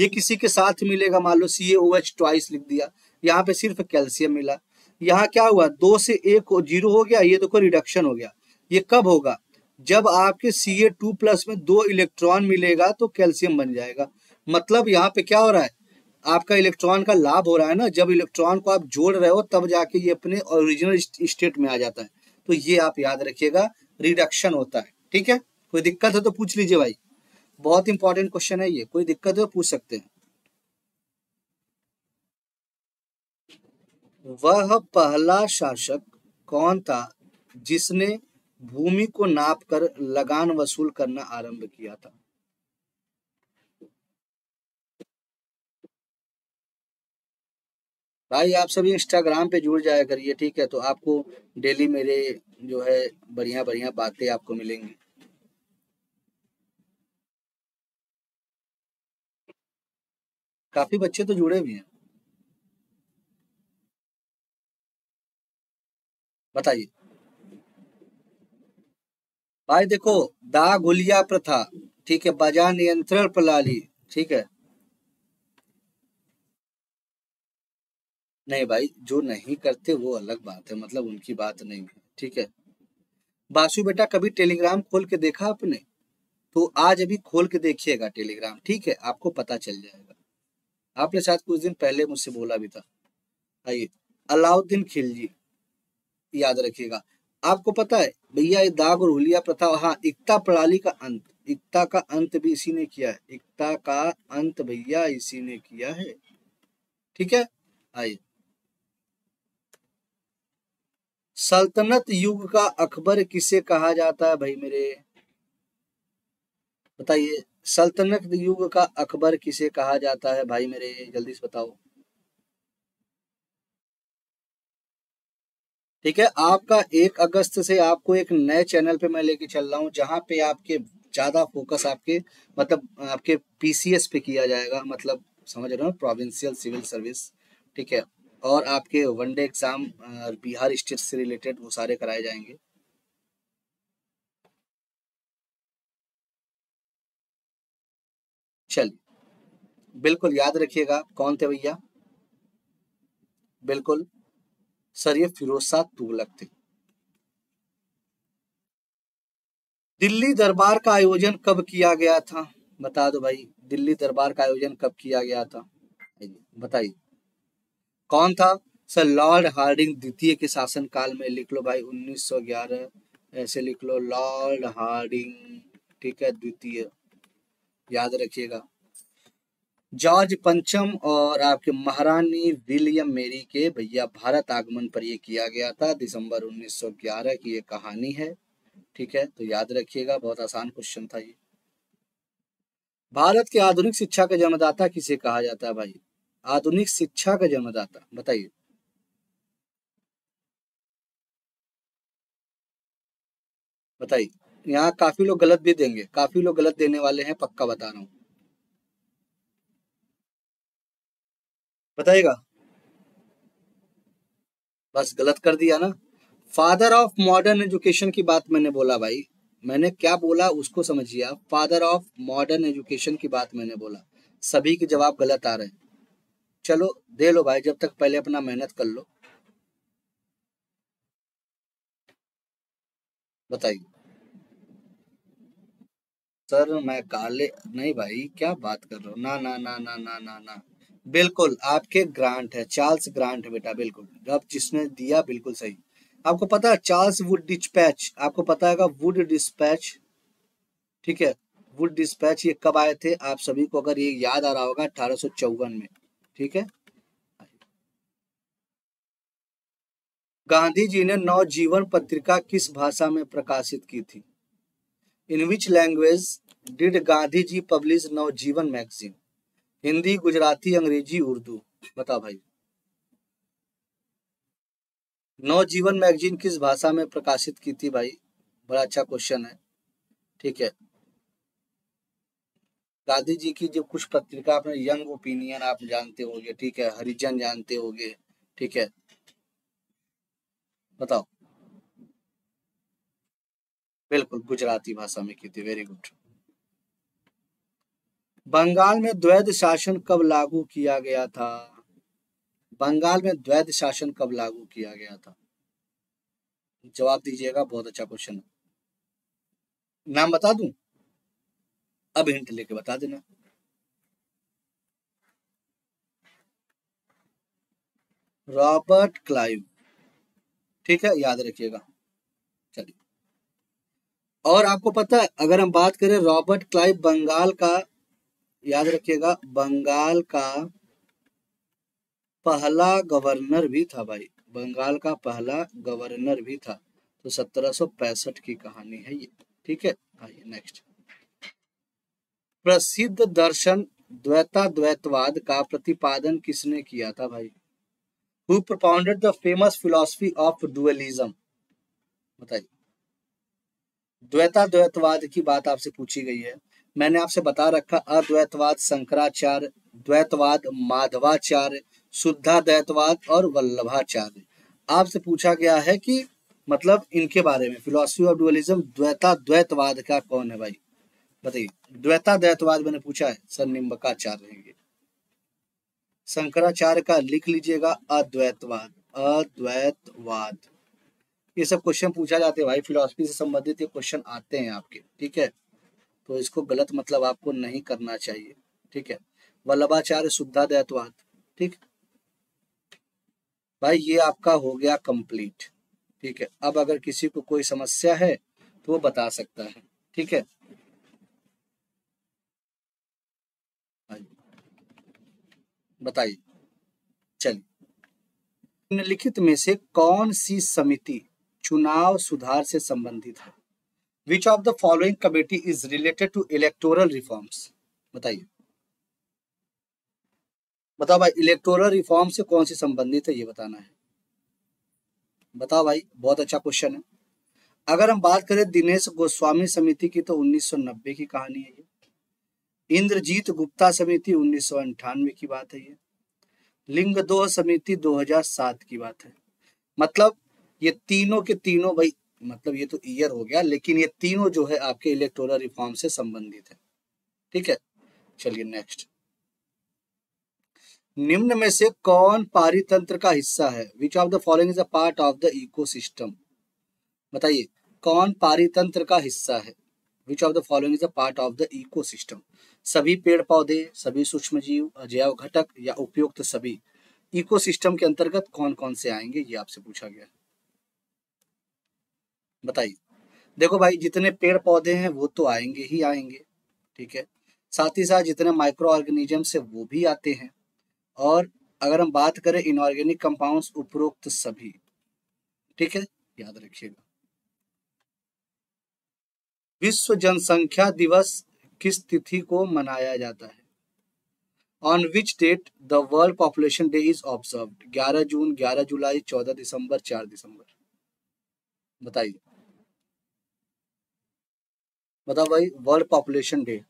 ये किसी के साथ मिलेगा, मान लो CaOH लिख दिया, यहाँ पे सिर्फ कैल्शियम मिला। यहाँ क्या हुआ, 2 से 1 0 हो गया, ये देखो रिडक्शन हो गया। ये कब होगा, जब आपके Ca2+ में 2 इलेक्ट्रॉन मिलेगा तो कैल्शियम बन जाएगा। मतलब यहाँ पे क्या हो रहा है, आपका इलेक्ट्रॉन का लाभ हो रहा है ना। जब इलेक्ट्रॉन को आप जोड़ रहे हो तब जाके ये अपने ओरिजिनल स्टेट में आ जाता है। तो ये आप याद रखिएगा, रिडक्शन होता है, ठीक है। कोई दिक्कत हो तो पूछ लीजिए भाई, बहुत इंपॉर्टेंट क्वेश्चन है ये, कोई दिक्कत हो पूछ सकते हैं। वह पहला शासक कौन था जिसने भूमि को नापकर लगान वसूल करना आरंभ किया था? भाई आप सभी इंस्टाग्राम पे जुड़ जाया करिए, ठीक है, तो आपको डेली मेरे जो है बढ़िया बढ़िया बातें आपको मिलेंगी। काफी बच्चे तो जुड़े भी हैं, बताइए भाई। देखो, दाग हुलिया प्रथा, ठीक है, बाजार नियंत्रण प्रणाली, ठीक है। नहीं भाई, जो नहीं करते वो अलग बात है, मतलब उनकी बात नहीं है, ठीक है। बासु बेटा, कभी टेलीग्राम खोल के देखा आपने? तो आज अभी खोल के देखिएगा टेलीग्राम, ठीक है, आपको पता चल जाएगा। आपने शायद कुछ दिन पहले मुझसे बोला भी था। आइए, अलाउद्दीन खिलजी, याद रखिएगा। आपको पता है भैया, ये दाग और हुलिया प्रथा, हाँ, एकता प्रणाली का अंत, एकता का अंत भी इसी ने किया है, एकता का अंत भैया इसी ने किया है, ठीक है। आइए, सल्तनत युग का अकबर किसे कहा जाता है भाई मेरे, बताइए। सल्तनत युग का अकबर किसे कहा जाता है भाई मेरे, जल्दी से बताओ, ठीक है। आपका 1 अगस्त से आपको एक नए चैनल पे मैं लेके चल रहा हूँ, जहाँ पे आपके ज्यादा फोकस आपके मतलब आपके PCS पे किया जाएगा, मतलब समझ रहे हो, प्रोविंशियल सिविल सर्विस, ठीक है। और आपके वनडे एग्जाम बिहार स्टेट से रिलेटेड वो सारे कराए जाएंगे। चलिए, बिल्कुल याद रखिएगा कौन थे भैया, बिल्कुल सर ये फिरोज शाह तुगलक थे। दिल्ली दरबार का आयोजन कब किया गया था, बता दो भाई, दिल्ली दरबार का आयोजन कब किया गया था, बताइए। कौन था सर, लॉर्ड हार्डिंग द्वितीय के शासनकाल में, लिख लो भाई 1911, ऐसे लिख लो लॉर्ड हार्डिंग, ठीक है, द्वितीय, याद रखिएगा। जॉर्ज पंचम और आपके महारानी विलियम मेरी के भैया भारत आगमन पर ये किया गया था, दिसंबर 1911 की ये कहानी है, ठीक है, तो याद रखिएगा, बहुत आसान क्वेश्चन था ये। भारत के आधुनिक शिक्षा का जन्मदाता किसे कहा जाता है भाई, आधुनिक शिक्षा का जन्मदाता बताइए। बताइए, यहाँ काफी लोग गलत भी देंगे, काफी लोग गलत देने वाले हैं, पक्का बता रहा हूँ, बताइएगा। बस गलत कर दिया ना, फादर ऑफ मॉडर्न एजुकेशन की बात मैंने बोला भाई, मैंने क्या बोला उसको समझिए आप, फादर ऑफ मॉडर्न एजुकेशन की बात मैंने बोला। सभी के जवाब गलत आ रहे हैं, चलो दे लो भाई, जब तक पहले अपना मेहनत कर लो। बताइए सर मैं काले, नहीं भाई क्या बात कर रहे हो, ना ना ना ना ना ना ना, बिल्कुल आपके ग्रांट है, चार्ल्स ग्रांट बेटा, बिल्कुल अब जिसने दिया बिल्कुल सही। आपको पता है चार्ल्स वुड डिस्पैच, आपको पता है वुड डिस्पैच, ठीक है वुड डिस्पैच, ये कब आए थे आप सभी को अगर ये याद आ रहा होगा 1854 में, ठीक है। गांधी जी ने नवजीवन पत्रिका किस भाषा में प्रकाशित की थी? In which language did Gandhi ji publish Navjivan magazine? Hindi, Gujarati, Angrezi, Urdu, बता भाई। नवजीवन मैगजीन किस भाषा में प्रकाशित की थी भाई? बड़ा अच्छा क्वेश्चन है, ठीक है। गांधी जी की जो कुछ पत्रिका आपने, यंग ओपिनियन आप जानते होंगे, ठीक है, हरिजन जानते होंगे, ठीक है, बताओ। बिल्कुल गुजराती भाषा में की थी, वेरी गुड। बंगाल में द्वैध शासन कब लागू किया गया था? बंगाल में द्वैध शासन कब लागू किया गया था? जवाब दीजिएगा, बहुत अच्छा क्वेश्चन है। नाम बता दूं? अब हिंट लेके बता देना। रॉबर्ट क्लाइव, ठीक है, याद रखिएगा। चलिए, और आपको पता है अगर हम बात करें रॉबर्ट क्लाइव बंगाल का, याद रखिएगा, बंगाल का पहला गवर्नर भी था भाई, बंगाल का पहला गवर्नर भी था। तो 1765 की कहानी है ये, ठीक है। आइए नेक्स्ट, प्रसिद्ध दर्शन द्वैताद्वैतवाद का प्रतिपादन किसने किया था भाई? Who propounded the famous philosophy of dualism? बताइए। द्वैताद्वैतवाद की बात आपसे पूछी गई है, मैंने आपसे बता रखा, अद्वैतवाद शंकराचार्य, द्वैतवाद माधवाचार्य, शुद्धाद्वैतवाद और वल्लभाचार्य। आपसे पूछा गया है कि मतलब इनके बारे में, फिलोसफी ऑफ डुअलिज्म, द्वैताद्वैतवाद का कौन है भाई, बताइए। द्वैताद्वैतवाद मैंने पूछा है, सर निम्बकाचार्य रहेंगे। शंकराचार्य का लिख लीजिएगा अद्वैतवाद, अद्वैतवाद। ये सब क्वेश्चन पूछा जाते हैं भाई, फिलॉसफी से संबंधित ये क्वेश्चन आते हैं आपके, ठीक है। तो इसको गलत मतलब आपको नहीं करना चाहिए, ठीक है। वल्लभाचार्य, शुद्धाद्वैतवाद, ठीक भाई, ये आपका हो गया कंप्लीट, ठीक है। अब अगर किसी को कोई समस्या है तो वो बता सकता है, ठीक है। बताइए, चलिए, निम्नलिखित में से कौन सी समिति चुनाव सुधार से संबंधित है? Which of the following committee is related to electoral reforms? बताइए, बताओ भाई, इलेक्टोरल रिफॉर्म से कौन सी संबंधित है ये बताना है, बताओ भाई, बहुत अच्छा क्वेश्चन है। अगर हम बात करें दिनेश गोस्वामी समिति की तो 1990 की कहानी है ये। इंद्रजीत गुप्ता समिति 1998 की बात है ये। लिंग दो समिति 2007 की बात है। मतलब ये तीनों के तीनों भाई, मतलब ये तो ईयर हो गया, लेकिन ये तीनों जो है आपके इलेक्टोरल रिफॉर्म से संबंधित है, ठीक है। चलिए नेक्स्ट, निम्न में से कौन पारितंत्र का हिस्सा है? Which of the following is a part of the ecosystem? बताइए, कौन पारितंत्र का हिस्सा है? Which of the following is a part of the ecosystem? सभी पेड़ पौधे, सभी सूक्ष्म जीव, अजैव घटक या उपयुक्त तो सभी इकोसिस्टम के अंतर्गत कौन कौन से आएंगे, ये आपसे पूछा गया है, बताइए। देखो भाई, जितने पेड़ पौधे हैं वो तो आएंगे ही आएंगे, ठीक है, साथ ही साथ जितने माइक्रो ऑर्गेनिज्म से वो भी आते हैं। और अगर हम बात करें इनऑर्गेनिक कंपाउंड्स, उपरोक्त तो सभी, ठीक है, याद रखिएगा। विश्व जनसंख्या दिवस किस तिथि को मनाया जाता है? On which date the world population day is observed? 11 जून, 11 जुलाई, 14 दिसंबर, 4 दिसंबर, बताइए, बताओ भाई। वर्ल्ड पॉपुलेशन डे,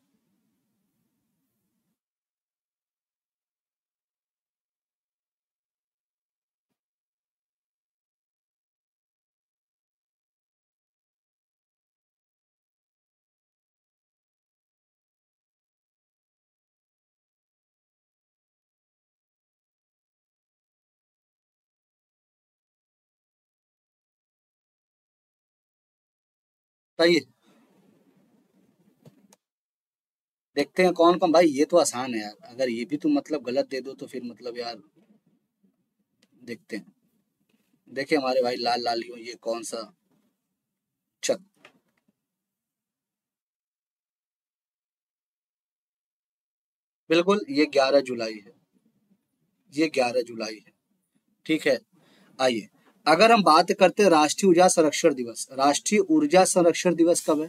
बताइए, देखते हैं कौन कौन। भाई ये तो आसान है यार, अगर ये भी तुम मतलब गलत दे दो तो फिर मतलब यार देखते हैं। देखिए हमारे भाई लाल लाल हो, ये कौन सा चक बिल्कुल, ये 11 जुलाई है, ये 11 जुलाई है। ठीक है, आइए अगर हम बात करते हैं राष्ट्रीय ऊर्जा संरक्षण दिवस। राष्ट्रीय ऊर्जा संरक्षण दिवस कब है?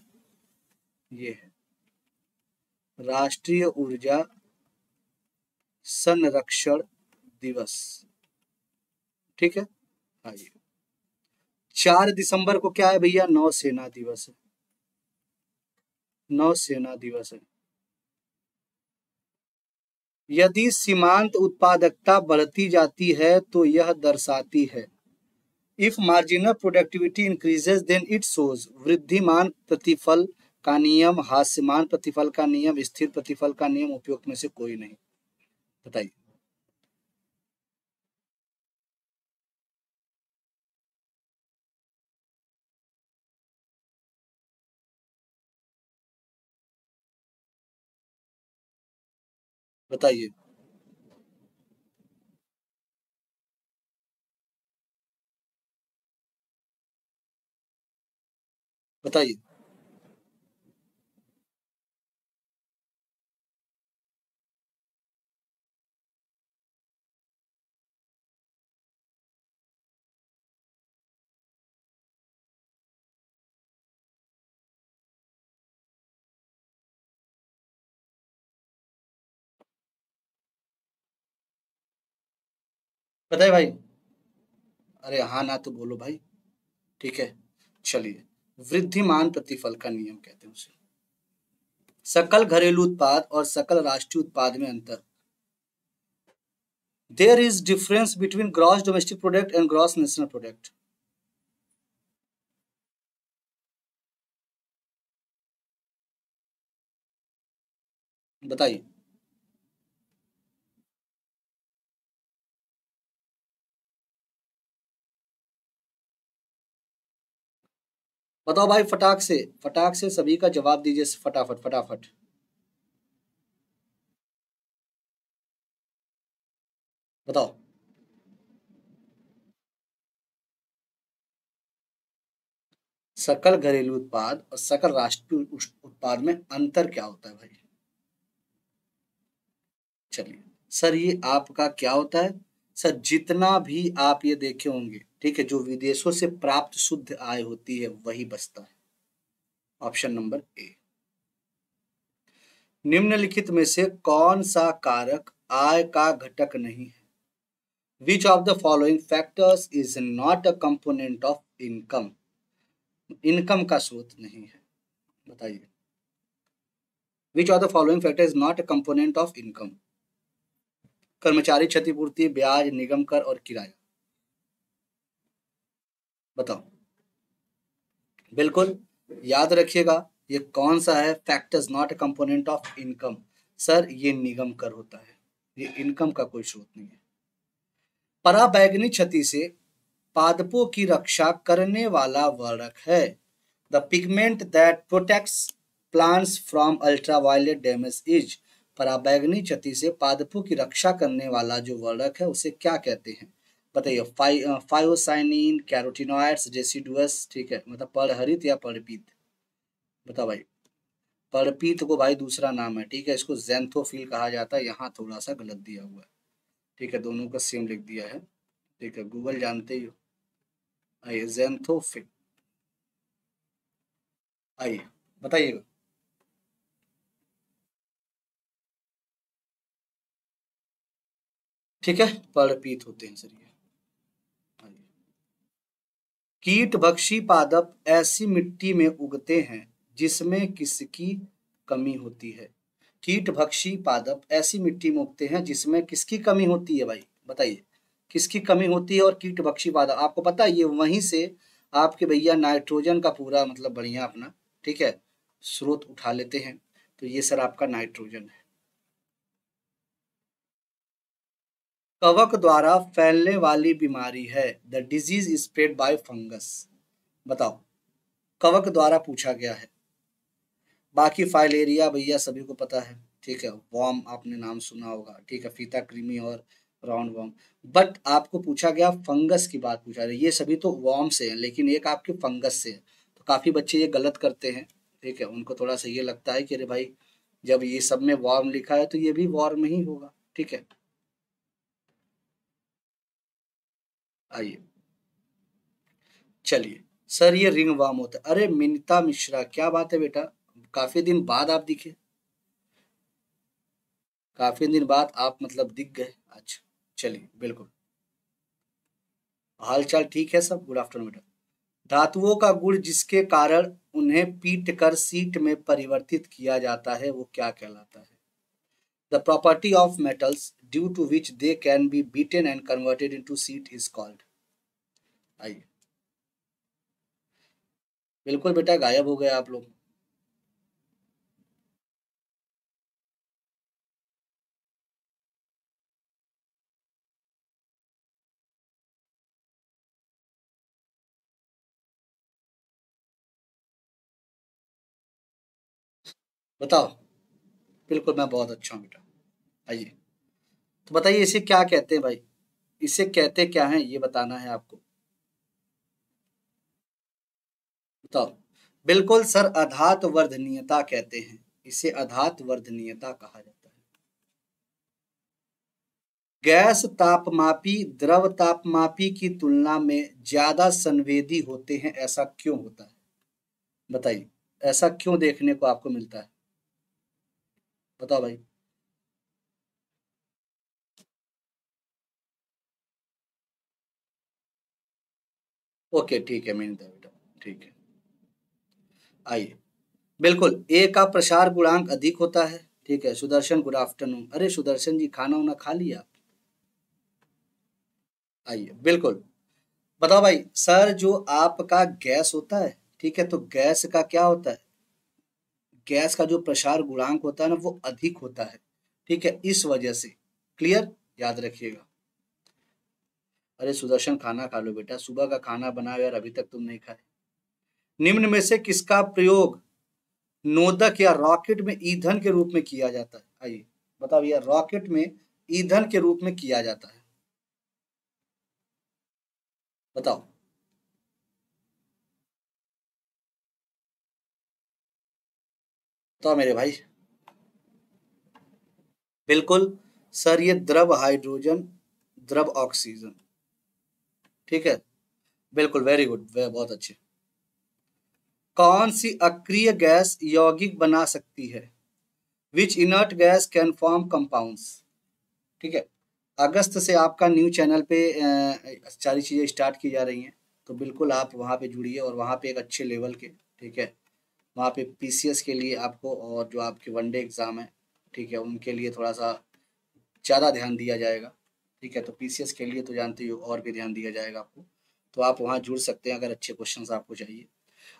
ये है राष्ट्रीय ऊर्जा संरक्षण दिवस। ठीक है, आइए 4 दिसंबर को क्या है भैया? नौसेना दिवस है, नौसेना दिवस है। यदि सीमांत उत्पादकता बढ़ती जाती है तो यह दर्शाती है, if marginal productivity increases then it shows, वृद्धिमान प्रतिफल का नियम, हास्यमान प्रतिफल का नियम, स्थिर प्रतिफल का नियम, उपयुक्त में से कोई नहीं। बताइए बताइए। बताइए बताइए भाई। अरे हाँ ना तो बोलो भाई। ठीक है चलिए, वृद्धिमान प्रतिफल का नियम कहते हैं उसे। सकल घरेलू उत्पाद और सकल राष्ट्रीय उत्पाद में अंतर। There is difference between gross domestic product and gross national product. बताइए बताओ भाई, फटाक से सभी का जवाब दीजिए, फटाफट फटाफट। बताओ सकल घरेलू उत्पाद और सकल राष्ट्रीय उत्पाद में अंतर क्या होता है भाई? चलिए सर ये आपका क्या होता है? सर जितना भी आप ये देखे होंगे, ठीक है, जो विदेशों से प्राप्त शुद्ध आय होती है वही बचता है। Option number A. निम्नलिखित में से कौन सा कारक आय का घटक नहीं है? Which of the following factors is not a component of income, income का स्रोत नहीं है। बताइए which of the following factor is not a component of income. कर्मचारी क्षतिपूर्ति, ब्याज, निगम कर और किराया। बताओ बिल्कुल याद रखिएगा, ये कौन सा है factors not a component of income? Sir ये निगम कर होता है, ये इनकम का कोई स्रोत नहीं है। पराबैंगनी क्षति से पादपों की रक्षा करने वाला वर्णक है। The pigment that protects plants from ultraviolet damage is. पराबैंगनी क्षति से पादपों की रक्षा करने वाला जो वर्णक है उसे क्या कहते हैं? बताइए फाइओसाइनिन, कैरोटिनॉइड्स, डेसिडुअस, ठीक है, मतलब पर्णहरित या पर्णपीत। बताओ भाई, पर्णपीत को भाई दूसरा नाम है, ठीक है, इसको जैंथोफिल कहा जाता है। यहाँ थोड़ा सा गलत दिया हुआ है, ठीक है, दोनों का सेम लिख दिया है, ठीक है, गूगल जानते ही हो। आइए जैंथोफिल, आइए बताइएगा। ठीक है, पर्णपीत होते हैं सर ये। कीट भक्षी पादप ऐसी मिट्टी में उगते हैं जिसमें किसकी कमी होती है? कीट भक्षी पादप ऐसी मिट्टी में उगते हैं जिसमें किसकी कमी होती है भाई? बताइए किसकी कमी होती है? और कीट भक्षी पादप आपको पता है ये वहीं से आपके भैया नाइट्रोजन का पूरा मतलब बढ़िया अपना, ठीक है, स्रोत उठा लेते हैं। तो ये सर आपका नाइट्रोजन है। कवक द्वारा फैलने वाली बीमारी है। The disease spread by fungus. बताओ कवक द्वारा पूछा गया है। बाकी फाइल एरिया भैया सभी को पता है, ठीक है। वॉर्म आपने नाम सुना होगा, ठीक है, फीता क्रीमी और राउंड वॉर्म। बट आपको पूछा गया फंगस की बात पूछा गया, ये सभी तो वॉर्म से हैं लेकिन एक आपके फंगस से है। तो काफ़ी बच्चे ये गलत करते हैं, ठीक है। उनको थोड़ा सा ये लगता है कि अरे भाई जब ये सब में वॉर्म लिखा है तो ये भी वॉर्म ही होगा, ठीक है। आइए चलिए, सर ये रिंग वार्म होता है। अरे मिनिता मिश्रा क्या बात है बेटा, काफी दिन बाद आप दिखे, काफी दिन बाद आप मतलब दिख गए। अच्छा चलिए, बिल्कुल हालचाल ठीक है सब, गुड आफ्टरनून बेटा। धातुओं का गुण जिसके कारण उन्हें पीट कर सीट में परिवर्तित किया जाता है वो क्या कहलाता है? The property of metals due to which they can be beaten and converted into sheet is called. आइए, बिल्कुल बेटा गायब हो गए आप लोग। बताओ, बिल्कुल मैं बहुत अच्छा हूँ बेटा। आइए तो बताइए इसे क्या कहते हैं भाई, इसे कहते क्या हैं ये बताना है आपको, बताओ। बिल्कुल सर, अधात वर्धनीयता कहते हैं, इसे अधात वर्धनीयता कहा जाता है। गैस तापमापी द्रव तापमापी की तुलना में ज्यादा संवेदी होते हैं, ऐसा क्यों होता है? बताइए ऐसा क्यों देखने को आपको मिलता है? बताओ भाई, ओके ठीक है मेहनत बेटा, ठीक है। आइए, बिल्कुल ए का प्रसार गुणांक अधिक होता है, ठीक है। सुदर्शन गुड आफ्टरनून, अरे सुदर्शन जी खाना उना खा लिया आप? आइए बिल्कुल, बताओ भाई सर जो आपका गैस होता है, ठीक है, तो गैस का क्या होता है? गैस का जो प्रसार गुणांक होता है ना वो अधिक होता है, ठीक है, इस वजह से। क्लियर, याद रखिएगा। अरे सुदर्शन खाना खा लो बेटा, सुबह का खाना बनाओ यार, अभी तक तुम नहीं खाए। निम्न में से किसका प्रयोग नोदक या रॉकेट में ईंधन के रूप में किया जाता है? आइए बताओ यार, रॉकेट में ईंधन के रूप में किया जाता है, बताओ। तो मेरे भाई बिल्कुल सर ये द्रव हाइड्रोजन द्रव ऑक्सीजन, ठीक है, बिल्कुल वेरी गुड, बहुत अच्छे। कौन सी अक्रिय गैस यौगिक बना सकती है? Which inert gas can form compounds, ठीक है। अगस्त से आपका न्यू चैनल पे सारी चीजें स्टार्ट की जा रही हैं, तो बिल्कुल आप वहां पे जुड़िए और वहां पे एक अच्छे लेवल के, ठीक है, वहाँ पे पीसीएस के लिए आपको और जो आपके वनडे एग्ज़ाम है, ठीक है, उनके लिए थोड़ा सा ज़्यादा ध्यान दिया जाएगा, ठीक है। तो पीसीएस के लिए तो जानते हो और भी ध्यान दिया जाएगा आपको, तो आप वहाँ जुड़ सकते हैं अगर अच्छे क्वेश्चंस आपको चाहिए।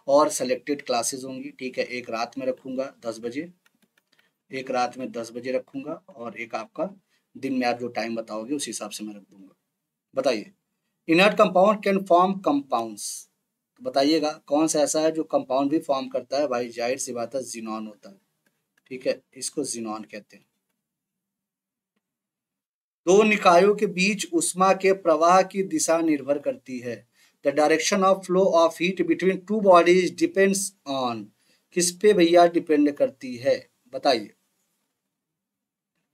और सेलेक्टेड क्लासेस होंगी, ठीक है, एक रात में रखूँगा 10 बजे, एक रात में 10 बजे रखूँगा और एक आपका दिन में आप जो टाइम बताओगे उस हिसाब से मैं रख दूँगा। बताइए, inert compound can form compounds, बताइएगा कौन सा ऐसा है जो कंपाउंड भी फॉर्म करता है? भाई जाहिर सी बात है जिनॉन होता है, ठीक है, इसको जिनॉन कहते हैं। दो निकायों के बीच उष्मा के प्रवाह की दिशा निर्भर करती है। The direction of flow of heat between two bodies depends on, किस पे भैया डिपेंड करती है? बताइए,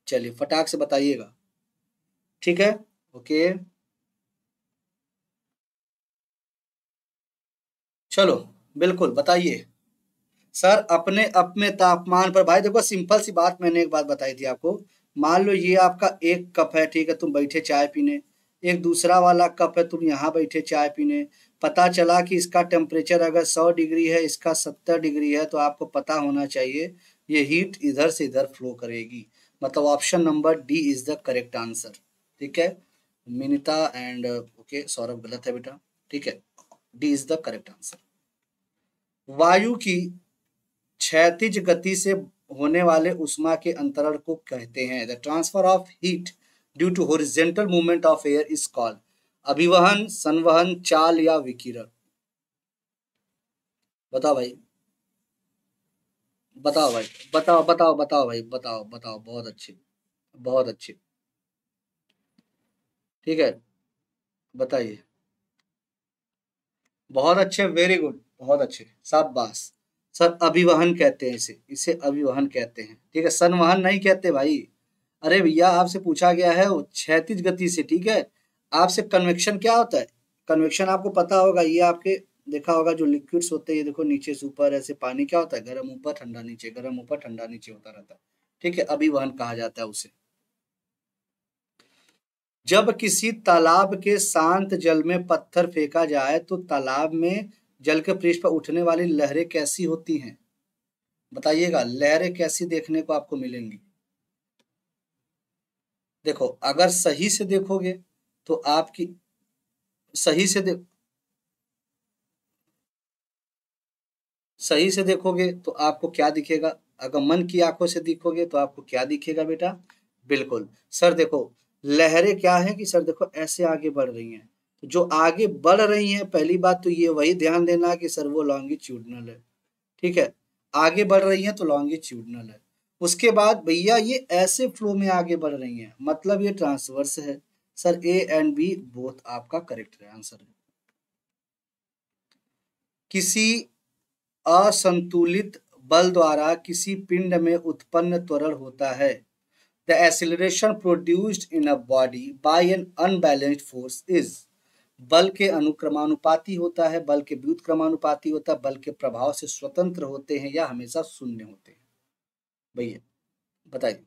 चलिए फटाक से बताइएगा, ठीक है, ओके चलो बिल्कुल। बताइए सर अपने आप में तापमान पर, भाई देखो सिंपल सी बात, मैंने एक बात बताई थी आपको। मान लो ये आपका एक कप है, ठीक है, तुम बैठे चाय पीने, एक दूसरा वाला कप है, तुम यहाँ बैठे चाय पीने। पता चला कि इसका टेम्परेचर अगर 100 डिग्री है, इसका 70 डिग्री है, तो आपको पता होना चाहिए ये हीट इधर से इधर फ्लो करेगी, मतलब option number D is the correct answer, ठीक है। मिनिता एंड ओके सौरभ गलत है बेटा, ठीक है, D is the correct answer. वायु की क्षैतिज गति से होने वाले उष्मा के अंतरण को कहते हैं। The transfer of heat due to horizontal movement of air is called अभिवहन, संवहन, चाल या विकिरण। बताओ भाई। बहुत अच्छी ठीक है, बताइए। बहुत अच्छे, वेरी गुड, बहुत अच्छे, शाबाश। सर अभिवहन कहते हैं इसे, इसे अभिवहन कहते हैं ठीक है, संवहन नहीं कहते भाई। अरे भैया आपसे पूछा गया है क्षैतिज गति से ठीक है, आपसे कन्वेक्शन क्या होता है। कन्वेक्शन आपको पता होगा, ये आपके देखा होगा जो लिक्विड्स होते हैं, ये देखो नीचे से ऊपर ऐसे पानी क्या होता है, गर्म ऊपर ठंडा नीचे, गर्म ऊपर ठंडा नीचे होता रहता है ठीक है, अभिवहन कहा जाता है उसे। जब किसी तालाब के शांत जल में पत्थर फेंका जाए तो तालाब में जल के पृष्ठ पर उठने वाली लहरें कैसी होती हैं, बताइएगा। लहरें कैसी देखने को आपको मिलेंगी। देखो अगर सही से देखोगे तो आपकी सही से देखोगे तो आपको क्या दिखेगा। अगर मन की आंखों से देखोगे तो आपको क्या दिखेगा बेटा। बिल्कुल सर देखो लहरें क्या है कि सर देखो ऐसे आगे बढ़ रही हैं, जो आगे बढ़ रही हैं पहली बात तो ये वही ध्यान देना कि सर वो लॉन्गिट्यूडनल है ठीक है, आगे बढ़ रही हैं तो लॉन्गिट्यूडनल है। उसके बाद भैया ये ऐसे फ्लो में आगे बढ़ रही हैं मतलब ये ट्रांसवर्स है। Sir A and B both आपका करेक्ट आंसर है। किसी असंतुलित बल द्वारा किसी पिंड में उत्पन्न त्वरण होता है। The acceleration produced in a body by an unbalanced force is, बल के अनुक्रमानुपाती होता है, बल के व्युत्क्रमानुपाती होता है, बल के प्रभाव से स्वतंत्र होते हैं या हमेशा शून्य होते हैं। भैया बताइए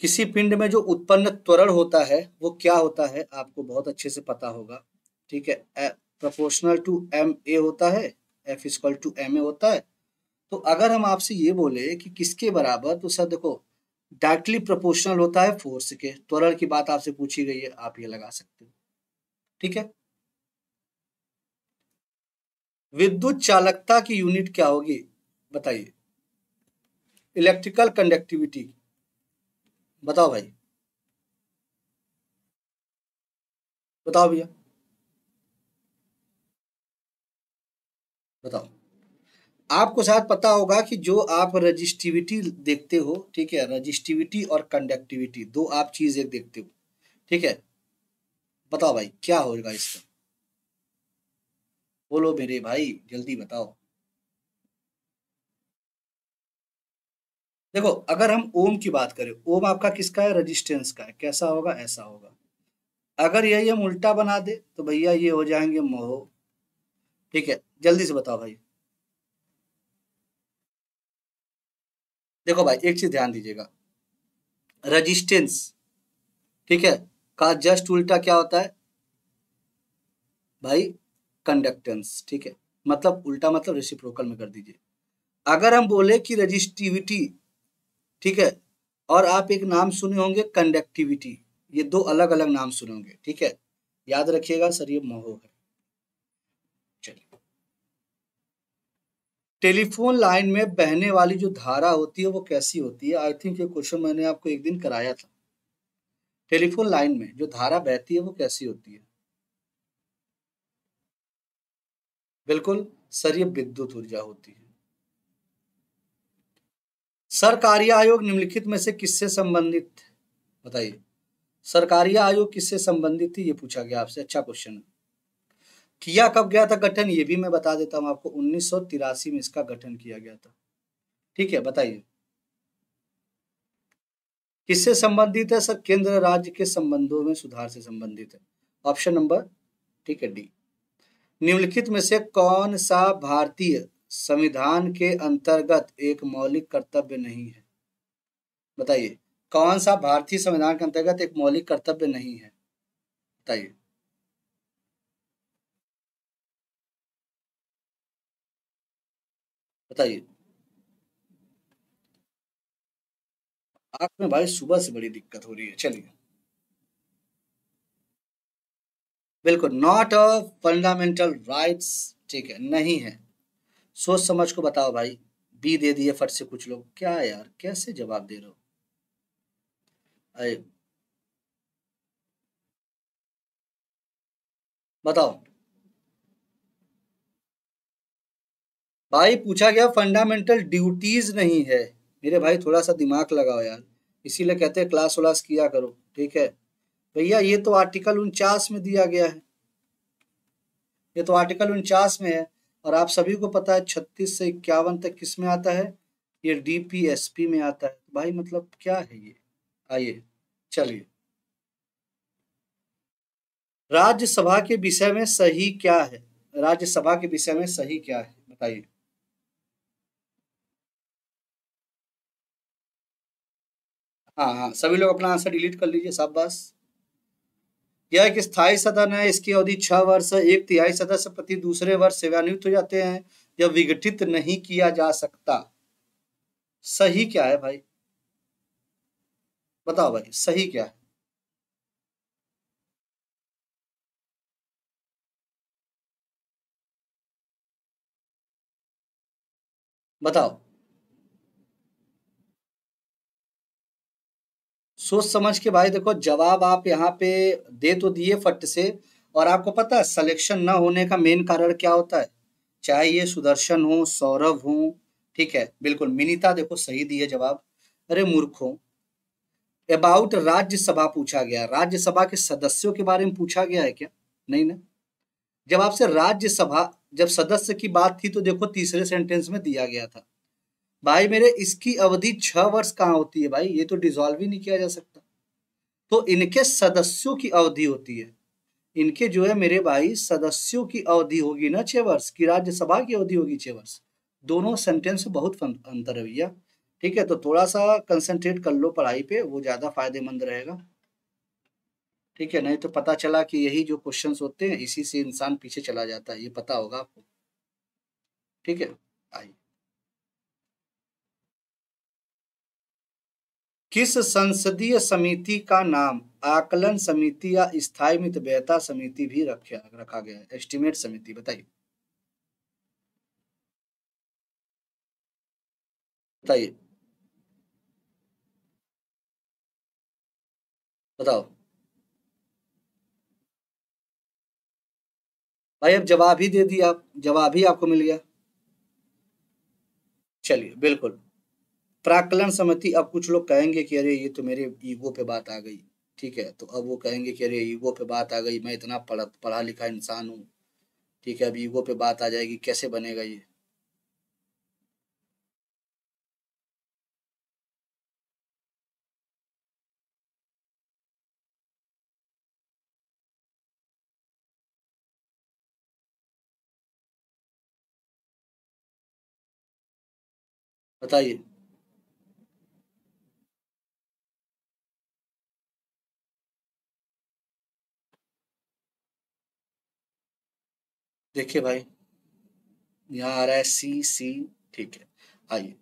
किसी पिंड में जो उत्पन्न त्वरण होता है वो क्या होता है, आपको बहुत अच्छे से पता होगा ठीक है। प्रोपोर्शनल टू एम ए होता है, F equal to M A होता है। तो अगर हम आपसे ये बोले कि किसके बराबर, तो सर देखो डायरेक्टली प्रोपोर्शनल होता है फोर्स के। त्वरण की बात आपसे पूछी गई है, आप ये लगा सकते हो ठीक है। विद्युत चालकता की यूनिट क्या होगी बताइए। इलेक्ट्रिकल कंडक्टिविटी बताओ भाई, बताओ भैया बताओ। आपको शायद पता होगा कि जो आप रजिस्टिविटी देखते हो ठीक है, रजिस्टिविटी और कंडक्टिविटी दो आप चीज एक देखते हो ठीक है। बताओ भाई क्या होगा इसका, बोलो मेरे भाई जल्दी बताओ। देखो अगर हम ओम की बात करें, ओम आपका किसका है, रेजिस्टेंस का है, कैसा होगा ऐसा होगा। अगर यही हम उल्टा बना दे तो भैया ये हो जाएंगे मोह ठीक है। जल्दी से बताओ भाई। देखो भाई एक चीज ध्यान दीजिएगा, रेजिस्टेंस ठीक है का जस्ट उल्टा क्या होता है भाई, कंडक्टेंस ठीक है। मतलब उल्टा मतलब रेसिप्रोकल में कर दीजिए। अगर हम बोले कि रेजिस्टिविटी ठीक है, और आप एक नाम सुने होंगे कंडक्टिविटी, ये दो अलग अलग नाम सुने होंगे ठीक है, याद रखिएगा। सर ये मोह है। टेलीफोन लाइन में बहने वाली जो धारा होती है वो कैसी होती है, आई थिंक ये क्वेश्चन मैंने आपको एक दिन कराया था। टेलीफोन लाइन में जो धारा बहती है वो कैसी होती है, बिल्कुल सर ये विद्युत ऊर्जा होती है। सर कार्य आयोग निम्नलिखित में से किससे संबंधित, बताइए। सर कार्य आयोग किससे संबंधित थी ये पूछा गया आपसे, अच्छा क्वेश्चन है। किया कब गया था गठन, ये भी मैं बता देता हूं आपको, 1983 में इसका गठन किया गया था ठीक है। बताइए किससे संबंधित है सर, केंद्र राज्य के संबंधों में सुधार से संबंधित है, ऑप्शन नंबर ठीक है डी। निम्नलिखित में से कौन सा भारतीय संविधान के अंतर्गत एक मौलिक कर्तव्य नहीं है, बताइए। कौन सा भारतीय संविधान के अंतर्गत एक मौलिक कर्तव्य नहीं है, बताइए। आप में भाई सुबह से बड़ी दिक्कत हो रही है। चलिए बिल्कुल नॉट अ फंडामेंटल राइट्स ठीक है, नहीं है। सोच समझ को बताओ भाई, बी दे दिए फट से कुछ लोग, क्या यार कैसे जवाब दे रहे हो। बताओ भाई पूछा गया फंडामेंटल ड्यूटीज नहीं है। मेरे भाई थोड़ा सा दिमाग लगाओ यार, इसीलिए कहते हैं क्लास व्लास किया करो, ठीक है भैया। ये तो आर्टिकल 49 में दिया गया है, ये तो आर्टिकल 49 में है, और आप सभी को पता है 36 से 51 तक किस में आता है, ये डीपीएसपी में आता है। भाई मतलब क्या है ये, आइए चलिए। राज्यसभा के विषय में सही क्या है, राज्यसभा के विषय में सही क्या है बताइए। हाँ, सभी लोग अपना आंसर डिलीट कर लीजिए, शाबाश। यह एक स्थायी सदन है, इसकी अवधि 6 वर्ष, 1/3 सदस्य प्रति दूसरे वर्ष सेवानिवृत्त हो जाते हैं, यह विघटित नहीं किया जा सकता। सही क्या है भाई बताओ, भाई सही क्या है? बताओ, सोच समझ के भाई देखो, जवाब आप यहाँ पे दे तो दिए फट से, और आपको पता है सिलेक्शन ना होने का मेन कारण क्या होता है, चाहे ये सुदर्शन हो, सौरभ हो, ठीक है बिल्कुल। मिनीता देखो सही दिए जवाब, अरे मूर्खों। अबाउट राज्यसभा पूछा गया, राज्यसभा के सदस्यों के बारे में पूछा गया है क्या? नहीं ना। जब आपसे राज्यसभा, जब सदस्य की बात थी तो देखो तीसरे सेंटेंस में दिया गया था भाई मेरे, इसकी अवधि 6 वर्ष कहाँ होती है भाई, ये तो डिसॉल्व ही नहीं किया जा सकता, तो इनके सदस्यों की अवधि होती है, इनके जो है मेरे भाई सदस्यों की अवधि होगी ना 6 वर्ष की, राज्यसभा की अवधि होगी 6 वर्ष। दोनों सेंटेंस में बहुत अंतर है भैया, ठीक है। तो थोड़ा सा कंसंट्रेट कर लो पढ़ाई पे, वो ज्यादा फायदेमंद रहेगा, ठीक है। नहीं तो पता चला कि यही जो क्वेश्चंस होते हैं इसी से इंसान पीछे चला जाता है, ये पता होगा आपको, ठीक है। आइए, किस संसदीय समिति का नाम आकलन समिति या स्थायी मितव्ययता समिति भी रखा गया है, एस्टिमेट समिति, बताइए बताइए बताओ भाई। अब जवाब ही दे दिया, आप जवाब ही आपको मिल गया, चलिए बिल्कुल प्राकलन समिति। अब कुछ लोग कहेंगे कि अरे ये तो मेरे ईगो पे बात आ गई, ठीक है, तो अब वो कहेंगे कि अरे ईगो पे बात आ गई, मैं इतना पढ़ा लिखा इंसान हूँ, ठीक है, अब ईगो पे बात आ जाएगी, कैसे बनेगा ये। बताइए देखिए भाई, यहाँ आ रहा है CC, ठीक है। आइए,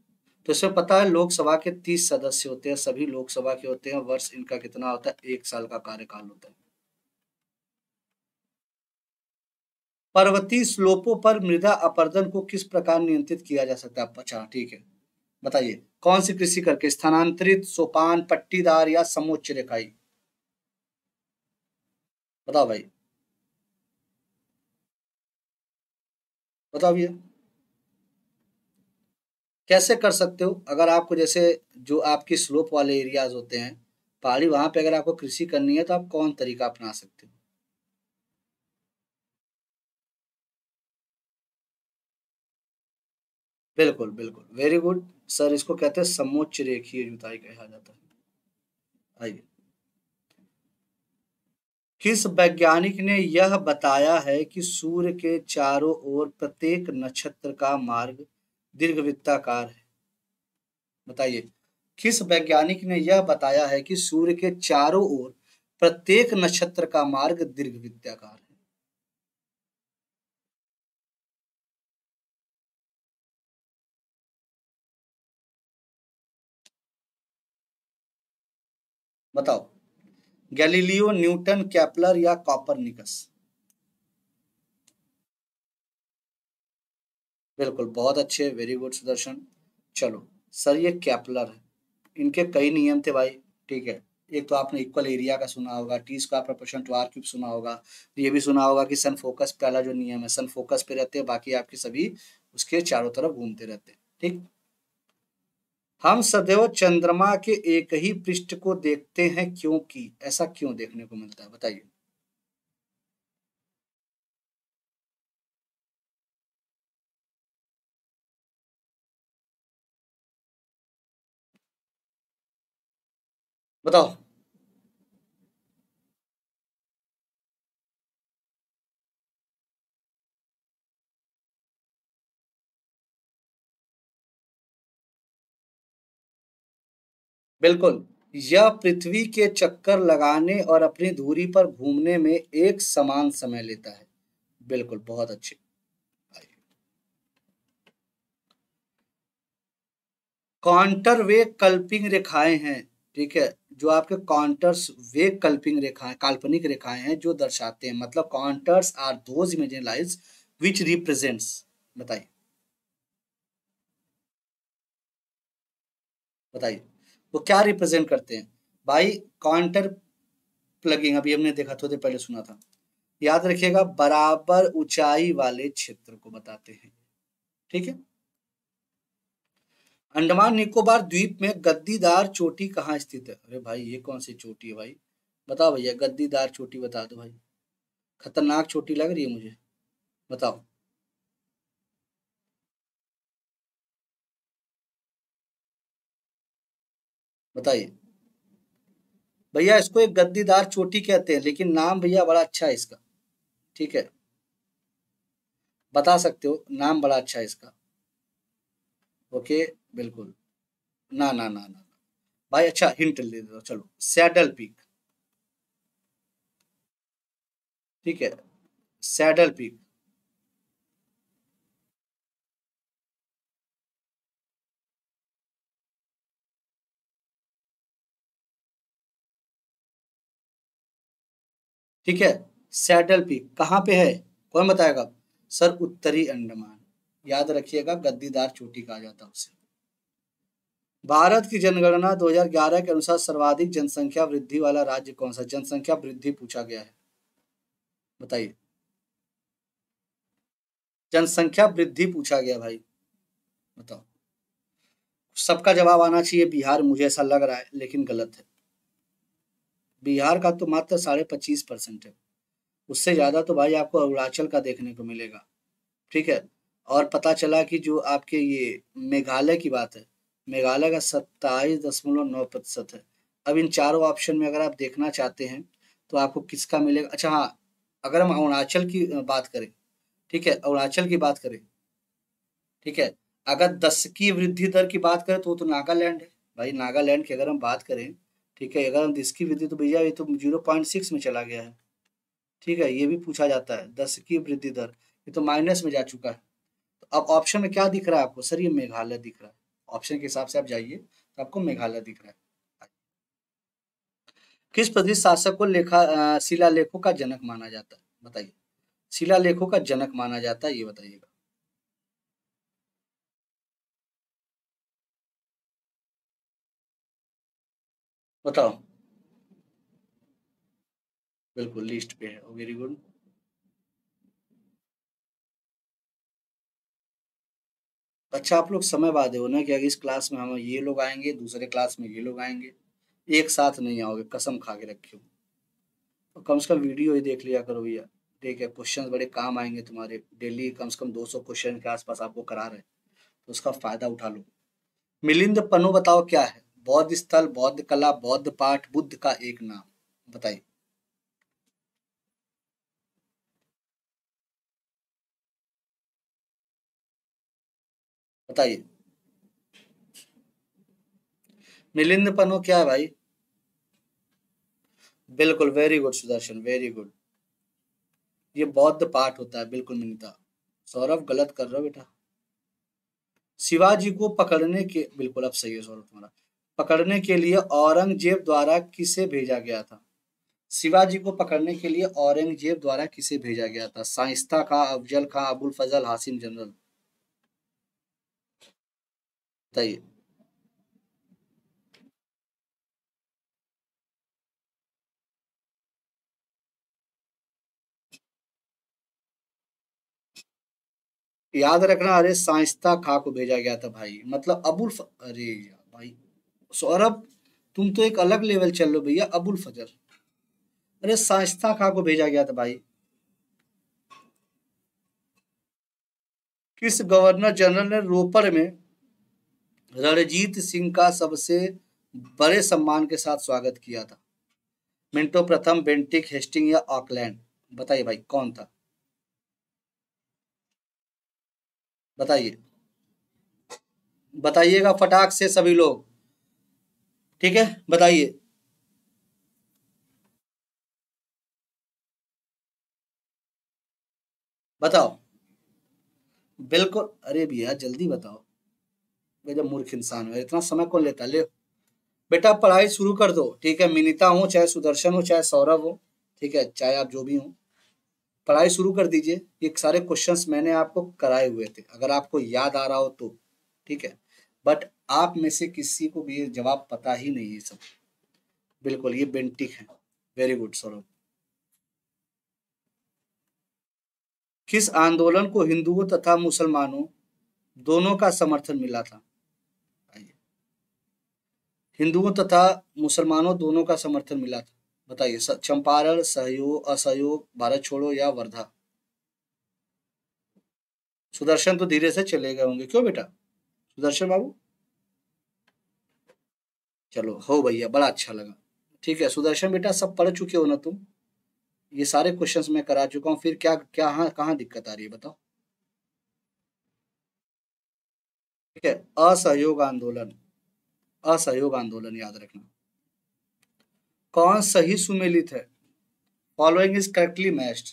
तो इसमें पता है लोकसभा के 30 सदस्य होते हैं, सभी लोकसभा के होते हैं, वर्ष इनका कितना होता है, 1 साल का कार्यकाल होता है। पर्वतीय स्लोपों पर मृदा अपरदन को किस प्रकार नियंत्रित किया जा सकता है, अच्छा ठीक है बताइए, कौन सी कृषि करके, स्थानांतरित, सोपान, पट्टीदार या समोच्च रेखाई, बताओ भाई बताओ भैया कैसे कर सकते हो। अगर आपको जैसे जो आपकी स्लोप वाले एरियाज होते हैं पहाड़ी, वहां पे अगर आपको कृषि करनी है तो आप कौन तरीका अपना सकते हो, बिल्कुल बिल्कुल वेरी गुड सर, इसको कहते हैं समोच्च रेखीय जुताई कहा जाता है। आइए, किस वैज्ञानिक ने यह बताया है कि सूर्य के चारों ओर प्रत्येक नक्षत्र का मार्ग दीर्घवृत्ताकार है, बताइए किस वैज्ञानिक ने यह बताया है कि सूर्य के चारों ओर प्रत्येक नक्षत्र का मार्ग दीर्घवृत्ताकार है। बताओ, गैलीलियो, न्यूटन, केपलर या कॉपरनिकस, बिल्कुल बहुत अच्छे वेरी गुड सुदर्शन। चलो सर ये केपलर है, इनके कई नियम थे भाई, ठीक है एक तो आपने इक्वल एरिया का सुना होगा, T square proportion to R cube सुना होगा, ये भी सुना होगा कि सन फोकस पहला जो नियम है, सन फोकस पे रहते हैं, बाकी आपके सभी उसके चारों तरफ घूमते रहते हैं। ठीक, हम सदैव चंद्रमा के एक ही पृष्ठ को देखते हैं, क्योंकि ऐसा क्यों देखने को मिलता है, बताइए। बताओ, बिल्कुल, यह पृथ्वी के चक्कर लगाने और अपनी धुरी पर घूमने में एक समान समय लेता है। बिल्कुल, बहुत अच्छे। काउंटर वे कल्पिंग रेखाएं हैं, ठीक है, जो आपके काउंटर्स वे कल्पिंग रेखाएं, काल्पनिक रेखाएं हैं जो दर्शाते हैं, मतलब counters are those imaginary lines which represents, बताइए बताइए वो क्या रिप्रेजेंट करते हैं। भाई काउंटर प्लगिंग अभी हमने देखा, थोड़े पहले सुना था, याद रखिएगा, बराबर ऊंचाई वाले क्षेत्र को बताते हैं। ठीक है, अंडमान निकोबार द्वीप में गद्दीदार चोटी कहाँ स्थित है? अरे भाई ये कौन सी चोटी है भाई, बताओ भैया, गद्दीदार चोटी बता दो भाई, खतरनाक चोटी लग रही है मुझे, बताओ। बताइए भैया, इसको एक गद्दीदार चोटी कहते हैं, लेकिन नाम भैया बड़ा अच्छा है इसका, ठीक है, बता सकते हो, नाम बड़ा अच्छा है इसका। ओके, बिल्कुल, ना ना ना ना भाई, अच्छा हिंट ले दो, चलो, सैडल पीक, ठीक है, सैडल पीक, ठीक है, सैडल पीक कहाँ पे है, कौन बताएगा? सर उत्तरी अंडमान, याद रखिएगा, गद्दीदार चोटी कहा जाता है उसे। भारत की जनगणना 2011 के अनुसार सर्वाधिक जनसंख्या वृद्धि वाला राज्य कौन सा? जनसंख्या वृद्धि पूछा गया है, बताइए, जनसंख्या वृद्धि पूछा गया भाई, बताओ। सबका जवाब आना चाहिए बिहार, मुझे ऐसा लग रहा है, लेकिन गलत है। बिहार का तो मात्र 25.5% है, उससे ज्यादा तो भाई आपको अरुणाचल का देखने को मिलेगा। ठीक है, और पता चला कि जो आपके ये मेघालय की बात है, मेघालय का 27.9% है। अब इन चारों ऑप्शन में अगर आप देखना चाहते हैं तो आपको किसका मिलेगा? अच्छा हाँ, अगर हम अरुणाचल की बात करें, ठीक है, अरुणाचल की बात करें, ठीक है, अगर 10 की वृद्धि दर की बात करें तो वो तो नागालैंड है भाई, नागालैंड की अगर हम बात करें, ठीक है, अगर हम 10 की वृद्धि, तो भैया ये तो 0.6 में चला गया है। ठीक है, ये भी पूछा जाता है, 10 की वृद्धि दर, ये तो माइनस में जा चुका है। अब ऑप्शन में क्या दिख रहा है आपको? सर ये मेघालय दिख रहा है, ऑप्शन के हिसाब से आप जाइए तो आपको मेघालय दिख रहा है। किस प्रदेश शासक को शिलालेखों का जनक माना जाता है? बताइए, शिलालेखों का जनक माना जाता है, ये बताइएगा। बताओ, बिल्कुल लिस्ट पे है, वेरी गुड। अच्छा, आप लोग समय बांधे हो ना कि इस क्लास में हम ये लोग आएंगे, दूसरे क्लास में ये लोग आएंगे, एक साथ नहीं आओगे, कसम खा के रखियो। और कम से कम वीडियो ही देख लिया करो भैया, ठीक है, क्वेश्चन बड़े काम आएंगे तुम्हारे, डेली कम से कम 200 क्वेश्चन के आसपास आपको करा रहे, तो उसका फायदा उठा लो। मिलिंद पन्नू बताओ क्या है? बौद्ध स्थल, बौद्ध कला, बौद्ध पाठ, बुद्ध का एक नाम, बताइए। बताइए मिलिंद पन्नू क्या है भाई? बिल्कुल, very good Sudarshan, very good, ये बौद्ध पाठ होता है। बिल्कुल मिनिता, सौरभ गलत कर रहे हो बेटा। शिवाजी को पकड़ने के, बिल्कुल अब सही है सौरभ तुम्हारा, पकड़ने के लिए औरंगजेब द्वारा किसे भेजा गया था? शिवाजी को पकड़ने के लिए औरंगजेब द्वारा किसे भेजा गया था? शाइस्ता खां, अफजल खां, अबुल फजल, हाशिम जनरल, बताइए। याद रखना। अरे शाइस्ता खां को भेजा गया था भाई, मतलब अबुल अरे भाई सौरभ तुम तो एक अलग लेवल चल लो भैया। अबुल फजर, अरे शाइस्ता खां को भेजा गया था भाई। किस गवर्नर जनरल ने रोपर में रणजीत सिंह का सबसे बड़े सम्मान के साथ स्वागत किया था? मिंटो प्रथम, बेंटिक, हेस्टिंग या ऑकलैंड? बताइए भाई कौन था, बताइए, बताइएगा फटाक से सभी लोग, ठीक है बताइए। बताओ बिल्कुल, अरे भैया जल्दी बताओ, जब मूर्ख इंसान है इतना समय कौन लेता। ले बेटा पढ़ाई शुरू कर दो, ठीक है, मिनीता हो चाहे सुदर्शन हो चाहे सौरभ हो, ठीक है, चाहे आप जो भी हो पढ़ाई शुरू कर दीजिए। ये सारे क्वेश्चंस मैंने आपको कराए हुए थे, अगर आपको याद आ रहा हो तो ठीक है, बट आप में से किसी को भी ये जवाब पता ही नहीं है सब। बिल्कुल ये बेंटिक है, वेरी गुड सौरभ। किस आंदोलन को हिंदुओं तथा मुसलमानों दोनों का समर्थन मिला था? हिंदुओं तथा मुसलमानों दोनों का समर्थन मिला था, बताइए। चंपारण, सहयोग, असहयोग, भारत छोड़ो या वर्धा? सुदर्शन तो धीरे से चले गए होंगे, क्यों बेटा सुदर्शन बाबू? चलो हो भैया, बड़ा अच्छा लगा, ठीक है सुदर्शन बेटा सब पढ़ चुके हो ना तुम, ये सारे क्वेश्चंस मैं करा चुका हूँ, फिर क्या क्या कहाँ दिक्कत आ रही है बताओ। ठीक है, असहयोग आंदोलन, असहयोग आंदोलन याद रखना। कौन सही सुमेलित है? Following is correctly matched.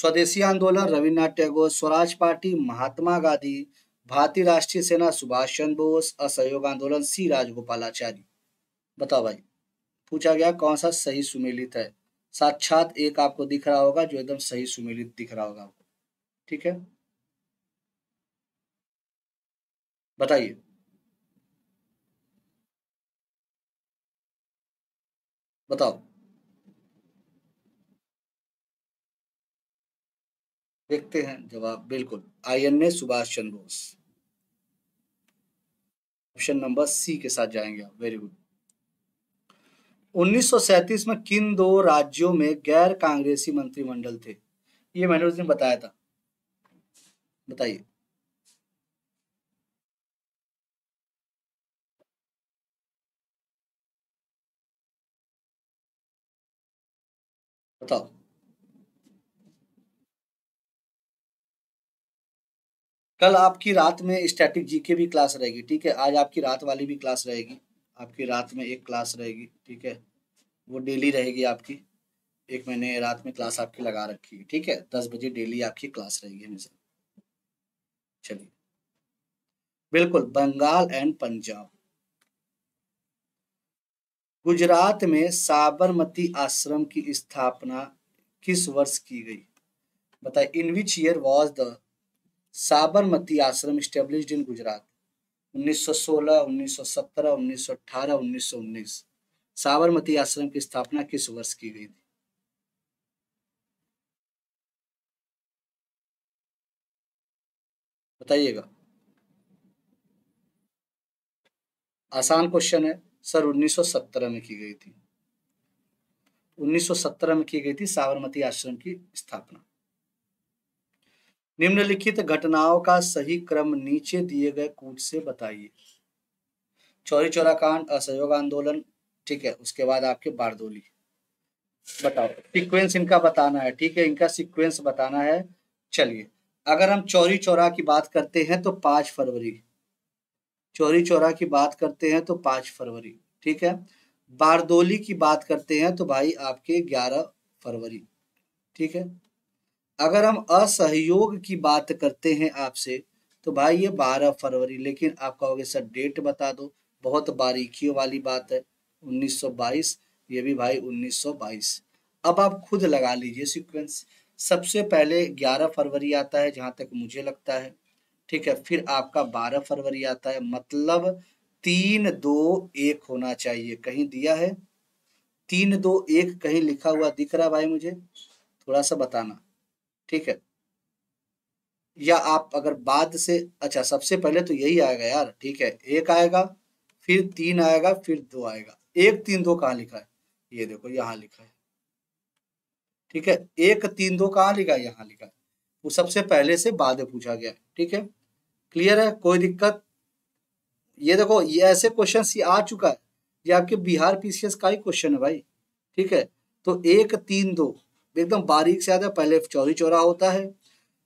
स्वदेशी आंदोलन रविन्द्रनाथ टैगोर, स्वराज पार्टी महात्मा गांधी, भारतीय राष्ट्रीय सेना सुभाष चंद्र बोस, असहयोग आंदोलन सी राजगोपालाचारी। बताओ भाई, पूछा गया कौन सा सही सुमेलित है। साक्षात एक आपको दिख रहा होगा जो एकदम सही सुमेलित दिख रहा होगा आपको, ठीक है बताइए। बताओ देखते हैं जवाब, बिल्कुल INA Subhash Chandra Bose, option number C के साथ जाएंगे आप, वेरी गुड। 1937 में किन दो राज्यों में गैर कांग्रेसी मंत्रिमंडल थे? ये मैंने उसने बताया था, बताइए। कल आपकी रात में स्टैटिक जीके भी क्लास रहेगी, ठीक है, आज आपकी रात वाली भी क्लास रहेगी, आपकी रात में एक क्लास रहेगी, ठीक है, वो डेली रहेगी आपकी, एक महीने रात में क्लास आपकी लगा रखी है, ठीक है 10 बजे डेली आपकी क्लास रहेगी हमेशा। चलिए बिल्कुल, बंगाल एंड पंजाब। गुजरात में साबरमती आश्रम की स्थापना किस वर्ष की गई? बताइए। In which year was the Sabarmati Ashram established इन गुजरात? 1916, 1917, 1918, 1919। साबरमती आश्रम की स्थापना किस वर्ष की गई थी? बताइएगा, आसान क्वेश्चन है सर। 1917 में की गई थी, 1917 में की गई थी साबरमती आश्रम की स्थापना। निम्नलिखित घटनाओं का सही क्रम नीचे दिए गए कूट से बताइए। चौरी चौरा कांड, असहयोग आंदोलन, ठीक है, उसके बाद आपके बारदोली। बताओ सीक्वेंस इनका बताना है, ठीक है, इनका सीक्वेंस बताना है। चलिए अगर हम चौरी चौरा की बात करते हैं तो 5 फरवरी, चौरी चौरा की बात करते हैं तो 5 फरवरी, ठीक है, बारदोली की बात करते हैं तो भाई आपके 11 फरवरी, ठीक है, अगर हम असहयोग की बात करते हैं आपसे तो भाई ये 12 फरवरी, लेकिन आप कहोगे सर डेट बता दो, बहुत बारीकियों वाली बात है, 1922, ये भी भाई 1922। अब आप खुद लगा लीजिए सीक्वेंस, सबसे पहले 11 फरवरी आता है जहाँ तक मुझे लगता है, ठीक है, फिर आपका 12 फरवरी आता है, मतलब 3-2-1 होना चाहिए। कहीं दिया है 3-2-1, कहीं लिखा हुआ दिख रहा भाई मुझे, थोड़ा सा बताना, ठीक है या आप अगर बाद से, अच्छा सबसे पहले तो यही आएगा यार, ठीक है, एक आएगा फिर तीन आएगा फिर दो आएगा। एक तीन दो कहाँ लिखा है? ये देखो यहाँ लिखा है, ठीक है। एक तीन दो कहाँ लिखा है? यहाँ लिखा है। वो सबसे पहले से बाद में पूछा गया है, ठीक है, क्लियर है, कोई दिक्कत। ये देखो ये ऐसे क्वेश्चन आ चुका है, ये आपके बिहार पीसीएस का ही क्वेश्चन है भाई, ठीक है। तो एक तीन दो एकदम बारीक से आता है, पहले चौरी चौरा होता है,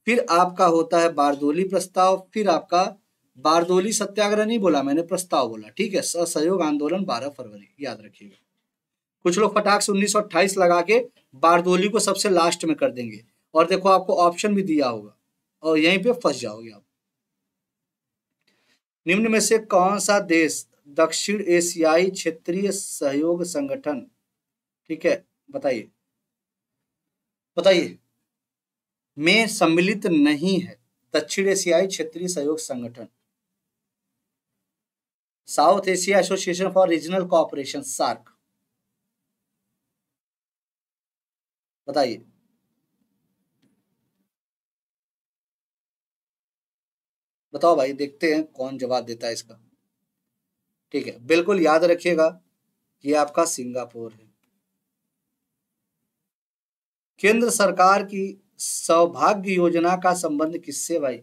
फिर आपका होता है बारदोली प्रस्ताव, फिर आपका बारदोली सत्याग्रह नहीं बोला मैंने, प्रस्ताव बोला, ठीक है, असहयोग आंदोलन 12 फरवरी, याद रखिएगा। कुछ लोग फटाक से 1928 लगा के बारदोली को सबसे लास्ट में कर देंगे, और देखो आपको ऑप्शन भी दिया होगा और यहीं पे फंस जाओगे आप। निम्न में से कौन सा देश दक्षिण एशियाई क्षेत्रीय सहयोग संगठन, ठीक है, बताइए बताइए, में सम्मिलित नहीं है? दक्षिण एशियाई क्षेत्रीय सहयोग संगठन, South Asia Association for Regional Cooperation, SAARC, बताइए। बताओ भाई, देखते हैं कौन जवाब देता है इसका, ठीक है। बिल्कुल याद रखिएगा ये आपका सिंगापुर है। केंद्र सरकार की सौभाग्य योजना का संबंध किससे? भाई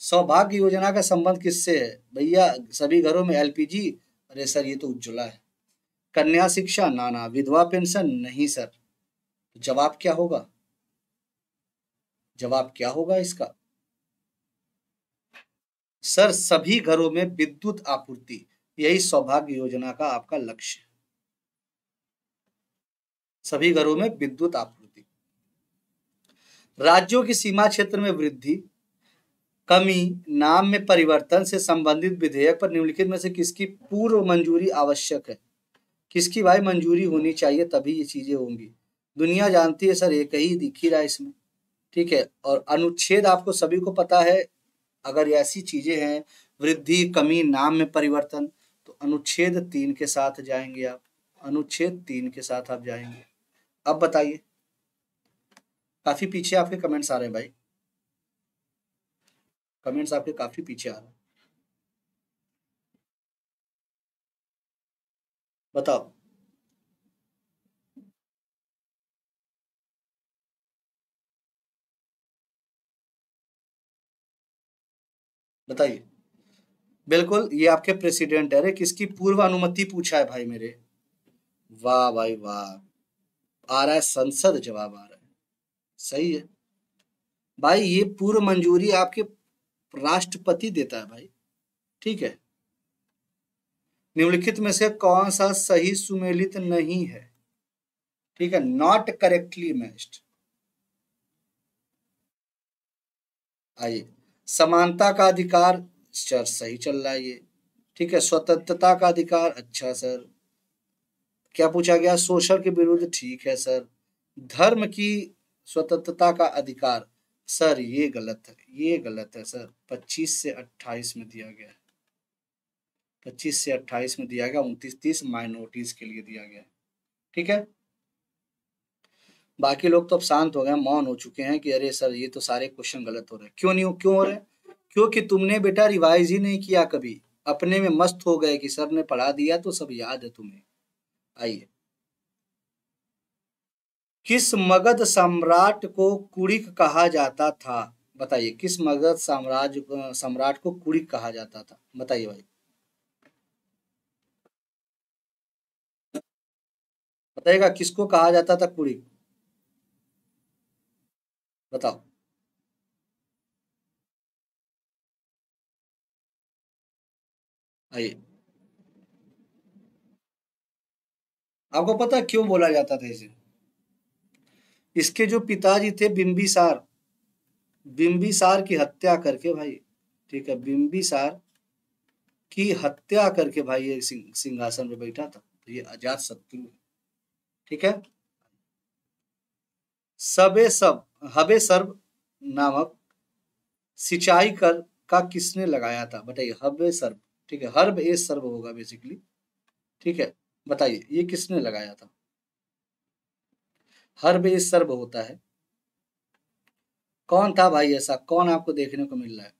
सौभाग्य योजना का संबंध किससे है? भैया सभी घरों में एलपीजी? अरे सर ये तो उज्ज्वला है। कन्या शिक्षा? ना ना। विधवा पेंशन? नहीं सर। जवाब क्या होगा? जवाब क्या होगा इसका? सर सभी घरों में विद्युत आपूर्ति, यही सौभाग्य योजना का आपका लक्ष्य है, सभी घरों में विद्युत आपूर्ति। राज्यों की सीमा क्षेत्र में वृद्धि, कमी, नाम में परिवर्तन से संबंधित विधेयक पर निम्नलिखित में से किसकी पूर्व मंजूरी आवश्यक है? किसकी भाई मंजूरी होनी चाहिए तभी ये चीजें होंगी। दुनिया जानती है सर, एक ही दिख ही रहा है इसमें, ठीक है। और अनुच्छेद आपको सभी को पता है, अगर ऐसी चीजें हैं वृद्धि, कमी, नाम में परिवर्तन, तो अनुच्छेद 3 के साथ जाएंगे आप, अनुच्छेद 3 के साथ आप जाएंगे। अब बताइए, काफी पीछे आपके कमेंट्स आ रहे हैं भाई, कमेंट्स आपके काफी पीछे आ रहे हैं, बताओ। बताइए। बिल्कुल ये आपके प्रेसिडेंट है। अरे किसकी पूर्व अनुमति पूछा है भाई मेरे, वाह भाई वाह, आ रहा है संसद, जवाब आ रहा है, सही है भाई। ये पूर्व मंजूरी आपके राष्ट्रपति देता है भाई, ठीक है। निम्नलिखित में से कौन सा सही सुमेलित नहीं है? ठीक है, नॉट करेक्टली मैच्ड। आइए, समानता का अधिकार, सर सही चल रहा है ये, ठीक है। स्वतंत्रता का अधिकार, अच्छा सर। क्या पूछा गया? शोषण के विरुद्ध, ठीक है सर। धर्म की स्वतंत्रता का अधिकार, सर ये गलत है, ये गलत है सर। 25 से 28 में दिया गया है, 25 से 28 में दिया गया, 29-30 माइनॉरिटीज के लिए दिया गया है, ठीक है। बाकी लोग तो अब शांत हो गए, मौन हो चुके हैं कि अरे सर ये तो सारे क्वेश्चन गलत हो रहे हैं। क्यों नहीं क्यों हो रहे हैं? क्योंकि तुमने बेटा रिवाइज ही नहीं किया कभी, अपने में मस्त हो गए कि सर ने पढ़ा दिया तो सब याद है तुम्हें। आइए, किस मगध सम्राट को कुड़िक कहा जाता था? बताइए, किस मगध सम्राट को कुड़िक कहा जाता था? बताइए भाई, बताइएगा किसको कहा जाता था कुड़िक? बताओ। आइए, आपको पता क्यों बोला जाता था इसे? इसके जो पिताजी थे बिंबिसार, बिंबिसार की हत्या करके भाई, ठीक है, बिंबिसार की हत्या करके भाई ये सिंहासन पे बैठा था, ये अजात शत्रु, ठीक है। सबे सब हबे सर्व नामक सिंचाई कर का किसने लगाया था? बताइए, हबे सर्व, ठीक है, हर्ब ए सर्व होगा बेसिकली, ठीक है। बताइए ये किसने लगाया था? हर्ब ए सर्व होता है। कौन था भाई ऐसा, कौन आपको देखने को मिल रहा है?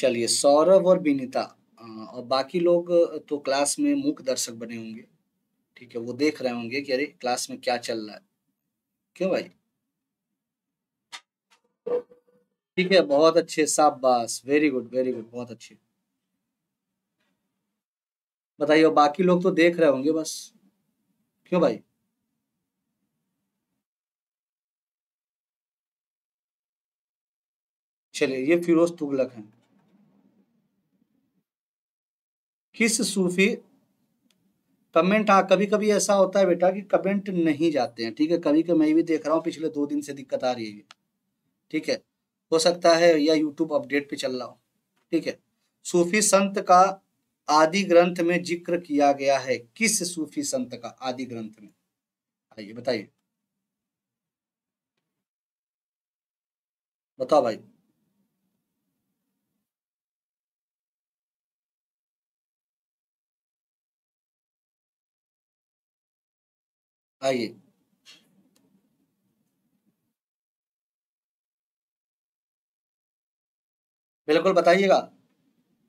चलिए, सौरभ और विनीता और बाकी लोग तो क्लास में मूक दर्शक बने होंगे, ठीक है, वो देख रहे होंगे कि अरे क्लास में क्या चल रहा है, क्यों भाई? ठीक है, बहुत अच्छे, शाबाश, वेरी गुड, बहुत अच्छे। बताइए, बाकी लोग तो देख रहे होंगे बस, क्यों भाई? चलिए, ये फिरोज तुगलक हैं। किस सूफी, कमेंट, हाँ कभी कभी ऐसा होता है बेटा कि कमेंट नहीं जाते हैं, ठीक है, कभी कभी मैं भी देख रहा हूँ, पिछले 2 दिन से दिक्कत आ रही है, ठीक है, हो सकता है या यूट्यूब अपडेट पे चल रहा हो, ठीक है। सूफी संत का आदि ग्रंथ में जिक्र किया गया है, किस सूफी संत का आदि ग्रंथ में, आइए बताइए, बताओ भाई। आइए, बिल्कुल बताइएगा,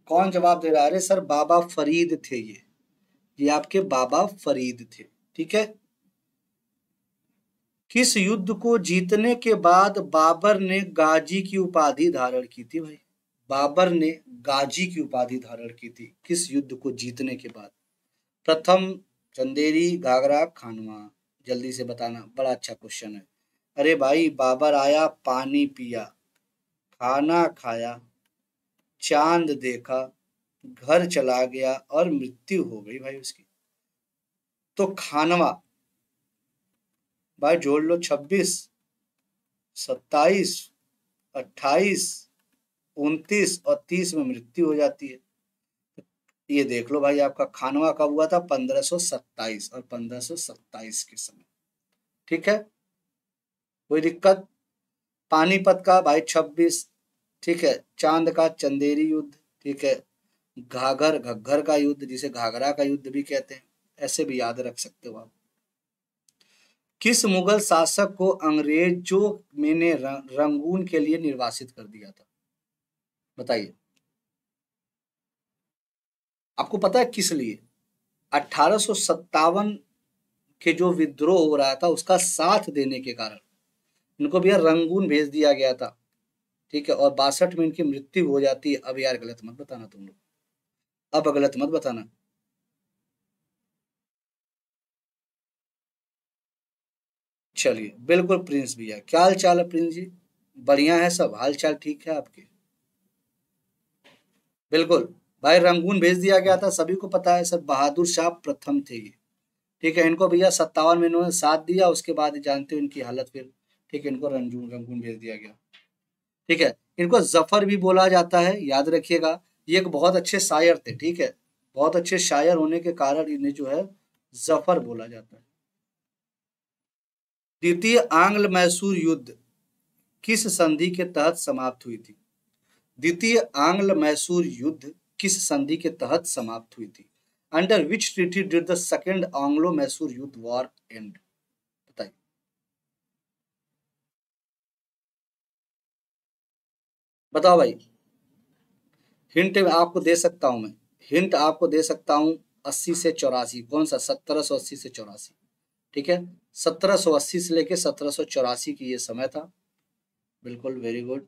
कौन जवाब दे रहा है? अरे सर बाबा फरीद थे, ये आपके बाबा फरीद थे, ठीक है। किस युद्ध को जीतने के बाद बाबर ने गाजी की उपाधि धारण की थी? भाई बाबर ने गाजी की उपाधि धारण की थी किस युद्ध को जीतने के बाद? प्रथम, चंदेरी, घाघरा, खानवा, जल्दी से बताना, बड़ा अच्छा क्वेश्चन है। अरे भाई, बाबर आया, पानी पिया, खाना खाया, चांद देखा, घर चला गया और मृत्यु हो गई भाई उसकी। तो खानवा भाई जोड़ लो, 26, 27, 28, 29 और 30 में मृत्यु हो जाती है। ये देख लो भाई, आपका खानवा कब हुआ था? 1527 और 1527 के समय, ठीक है, कोई दिक्कत। पानीपत का भाई 26, ठीक है, चांद का चंदेरी युद्ध, ठीक है, घाघर, घग्घर का युद्ध जिसे घाघरा का युद्ध भी कहते हैं, ऐसे भी याद रख सकते हो आप। किस मुगल शासक को अंग्रेजों ने रंगून के लिए निर्वासित कर दिया था? बताइए, आपको पता है किस लिए? 1857 के जो विद्रोह हो रहा था उसका साथ देने के कारण इनको भी यार रंगून भेज दिया गया था, ठीक है, और 62 में इनकी मृत्यु हो जाती है। अब यार गलत मत बताना तुम लोग, अब गलत मत बताना, चलिए। बिल्कुल प्रिंस भैया, क्या हाल चाल है प्रिंस जी? बढ़िया है सब, हाल चाल ठीक है आपके? बिल्कुल भाई, रंगून भेज दिया गया था, सभी को पता है सर, बहादुर शाह प्रथम थे ये, ठीक है, इनको भैया 57 में इन्होंने साथ दिया, उसके बाद जानते हो इनकी हालत फिर, ठीक है, इनको रंगून भेज दिया गया, ठीक है। इनको जफर भी बोला जाता है, याद रखिएगा, ये एक बहुत अच्छे शायर थे, ठीक है, बहुत अच्छे शायर होने के कारण इन्हें जो है जफर बोला जाता है। द्वितीय आंग्ल मैसूर युद्ध किस संधि के तहत समाप्त हुई थी? द्वितीय आंग्ल मैसूर युद्ध किस संधि के तहत समाप्त हुई थी? Under which treaty did the second Anglo Mysore युद्ध वॉर एंड? बताइए, बताओ भाई। हिंट आपको दे सकता हूं मैं, हिंट आपको दे सकता हूं, 80 से 84, कौन सा? 1780 से 84, ठीक है, 1780 से लेके 1784 की ये समय था, बिल्कुल वेरी गुड।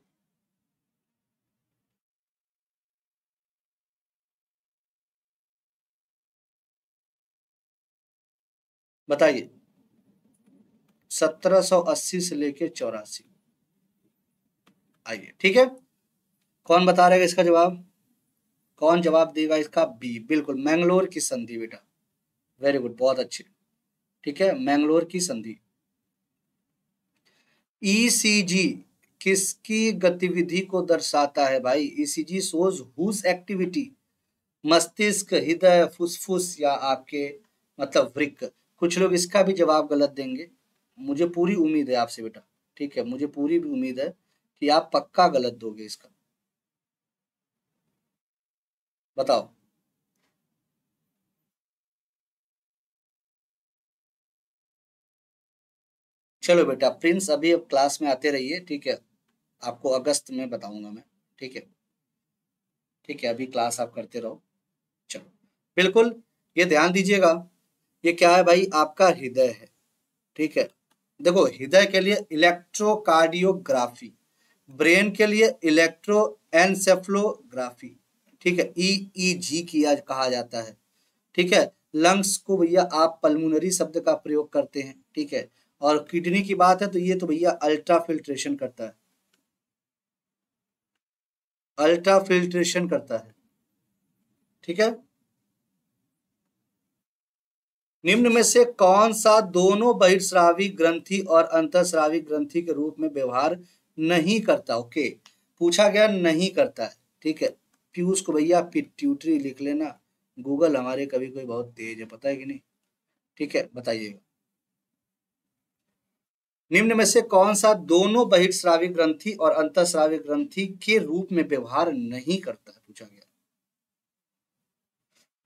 बताइए, 1780 से लेके 84, आइए, ठीक है। कौन बता रहेगा इसका जवाब, कौन जवाब देगा इसका? बी, बिल्कुल, मैंगलोर की संधि बेटा, वेरी गुड, बहुत अच्छे, ठीक है, मैंगलोर की संधि। ईसीजी किसकी गतिविधि को दर्शाता है? भाई ईसीजी शोज हुज एक्टिविटी, मस्तिष्क, हृदय, फुसफुस या आपके मतलब वृक्क। कुछ लोग इसका भी जवाब गलत देंगे, मुझे पूरी उम्मीद है आपसे बेटा, ठीक है, मुझे पूरी भी उम्मीद है कि आप पक्का गलत दोगे इसका। बताओ, चलो बेटा प्रिंस अभी अब क्लास में आते रहिए, ठीक है, आपको अगस्त में बताऊंगा मैं, ठीक है, ठीक है, अभी क्लास आप करते रहो। चलो बिल्कुल ये ध्यान दीजिएगा, ये क्या है भाई, आपका हृदय है, ठीक है। देखो हृदय के लिए इलेक्ट्रोकार्डियोग्राफी, ब्रेन के लिए इलेक्ट्रोएन्सेफलोग्राफी, ठीक है, ईईजी किया कहा जाता है, ठीक है। लंग्स को भैया आप पल्मोनरी शब्द का प्रयोग करते हैं, ठीक है। और किडनी की बात है तो ये तो भैया अल्ट्राफिल्ट्रेशन करता है, अल्ट्राफिल्ट्रेशन करता है, ठीक है। निम्न में से कौन सा दोनों बहिर्स्रावी ग्रंथि और अंतःस्रावी ग्रंथि के रूप में व्यवहार नहीं करता? ओके, पूछा गया नहीं करता है, ठीक है। पीयूष को भैया पिट्यूटरी लिख लेना, गूगल हमारे कभी कोई बहुत तेज है, पता है कि नहीं, ठीक है, बताइएगा। निम्न में से कौन सा दोनों बहिर्स्रावी ग्रंथि और अंतःस्रावी ग्रंथि के रूप में व्यवहार नहीं करता है, पूछा गया।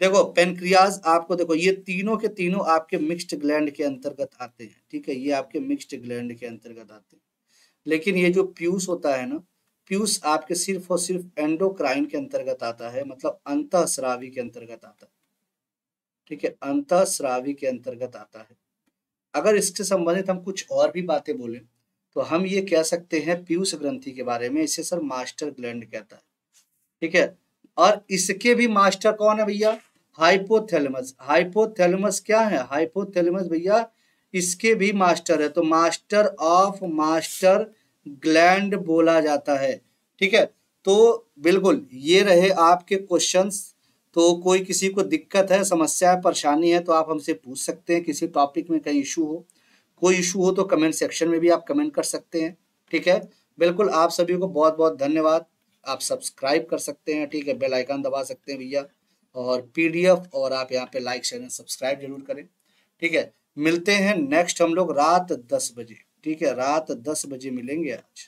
देखो पेनक्रियाज आपको, देखो ये तीनों के तीनों आपके मिक्स्ड ग्लैंड के अंतर्गत आते हैं, ठीक है, ये आपके मिक्स्ड ग्लैंड के अंतर्गत आते हैं। लेकिन ये जो प्यूस होता है ना, प्यूस आपके सिर्फ और सिर्फ एंडोक्राइन के अंतर्गत आता है, मतलब अंतःस्रावी के अंतर्गत आता है, ठीक है, अंतःस्रावी के अंतर्गत आता है। अगर इससे संबंधित हम कुछ और भी बातें बोलें तो हम ये कह सकते हैं पीयूष ग्रंथि के बारे में, इसे सर मास्टर ग्लैंड कहता है, ठीक है। और इसके भी मास्टर कौन है भैया? हाइपोथैलेमस। हाइपोथैलेमस क्या है? हाइपोथैलेमस भैया इसके भी मास्टर है, तो मास्टर ऑफ मास्टर ग्लैंड बोला जाता है, ठीक है। तो बिल्कुल ये रहे आपके क्वेश्चंस। तो कोई किसी को दिक्कत है, समस्या है, परेशानी है तो आप हमसे पूछ सकते हैं, किसी टॉपिक में कहीं इशू हो, कोई इशू हो तो कमेंट सेक्शन में भी आप कमेंट कर सकते हैं, ठीक है। बिल्कुल आप सभी को बहुत बहुत धन्यवाद। आप सब्सक्राइब कर सकते हैं, ठीक है, बेल आइकन दबा सकते हैं भैया, और पीडीएफ और आप यहाँ पे लाइक शेयर सब्सक्राइब जरूर करें, ठीक है। मिलते हैं नेक्स्ट हम लोग रात 10 बजे, ठीक है, रात 10 बजे मिलेंगे आज,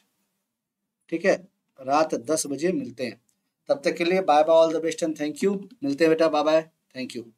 ठीक है, रात 10 बजे मिलते हैं। तब तक के लिए bye bye, all the best and thank you. मिलते हैं बेटा, बाय बाय, थैंक यू।